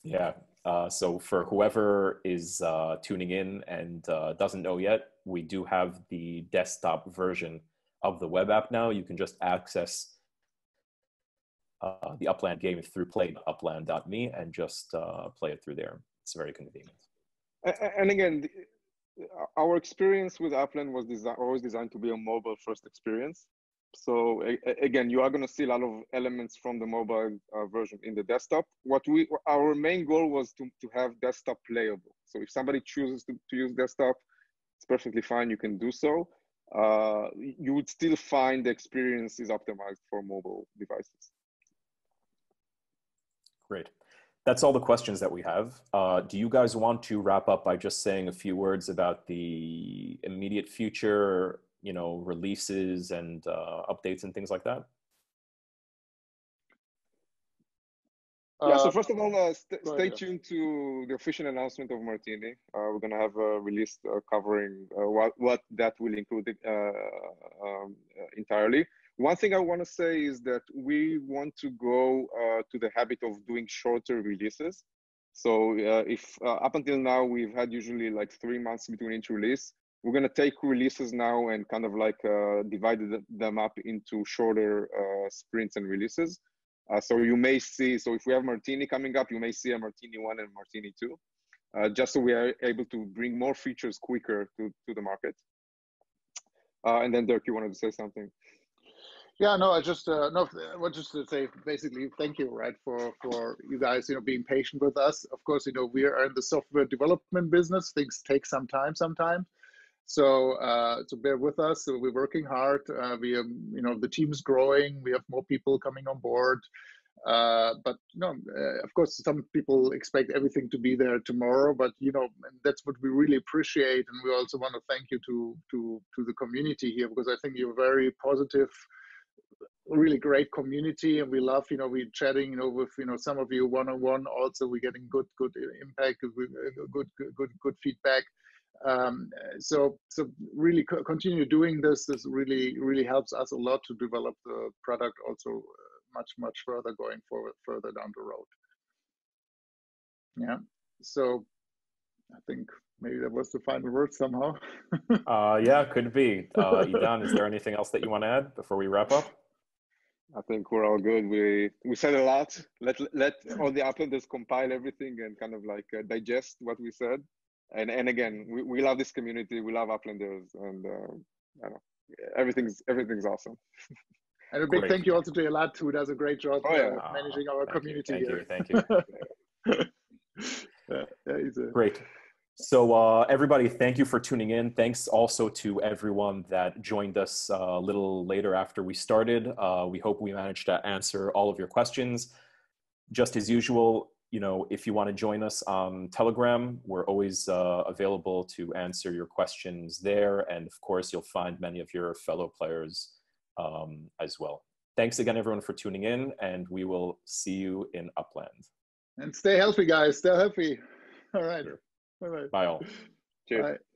Yeah, uh, so for whoever is uh, tuning in and uh, doesn't know yet, we do have the desktop version of the web app now. You can just access uh, the Upland game through play dot upland dot me and just uh, play it through there. It's very convenient. And, and again, the, our experience with Upland was design, always designed to be a mobile-first experience. So a, a, again, you are going to see a lot of elements from the mobile uh, version in the desktop. What we, our main goal was to, to have desktop playable. So if somebody chooses to, to use desktop, it's perfectly fine. You can do so. Uh, you would still find the experience is optimized for mobile devices. Great. That's all the questions that we have. Uh, do you guys want to wrap up by just saying a few words about the immediate future, you know, releases and uh, updates and things like that? Yeah, so first of all, uh, st stay ahead. tuned to the official announcement of Martini. Uh, we're going to have a release uh, covering uh, what, what that will include uh, um, entirely. One thing I want to say is that we want to go uh, to the habit of doing shorter releases. So uh, if uh, up until now, we've had usually like three months between each release, we're going to take releases now and kind of like uh, divide them up into shorter uh, sprints and releases. Uh, so you may see, so if we have Martini coming up, you may see a Martini one and Martini two, uh, just so we are able to bring more features quicker to, to the market. Uh, and then Dirk, you wanted to say something? Yeah, no, I just uh, no, what just to say, basically, thank you, right, for for you guys, you know, being patient with us. Of course, you know, we are in the software development business. Things take some time, sometimes. So uh, so bear with us. So we're working hard. Uh, we, have, you know, the team's growing. We have more people coming on board. Uh, but no, uh, of course, some people expect everything to be there tomorrow. But you know, that's what we really appreciate, and we also want to thank you to to to the community here, because I think you're very positive. Really great community, and we love, you know, we're chatting, you know, with, you know, some of you one-on-one. Also, we're getting good, good impact, good, good, good, good feedback. Um, so, so really co continue doing this. This really, really helps us a lot to develop the product also much, much further going forward, further down the road. Yeah. So, I think maybe that was the final word somehow. uh, yeah, could be. Uh, Idan, is there anything else that you want to add before we wrap up? I think we're all good. We we said a lot. Let let all the uplanders compile everything and kind of like uh, digest what we said. And and again, we, we love this community. We love uplanders, and uh, I don't know, everything's everything's awesome. And a big great. Thank you also to Elad, who does a great job oh, yeah. uh, managing our thank community you, thank here. You, thank you. yeah, he's a... Great. So uh, everybody, thank you for tuning in. Thanks also to everyone that joined us uh, a little later after we started. Uh, we hope we managed to answer all of your questions. Just as usual, you know, if you want to join us on Telegram, we're always uh, available to answer your questions there. And of course, you'll find many of your fellow players um, as well. Thanks again, everyone, for tuning in, and we will see you in Upland. And stay healthy, guys. Stay healthy. All right. Sure. All right. Bye all. Cheers. Bye.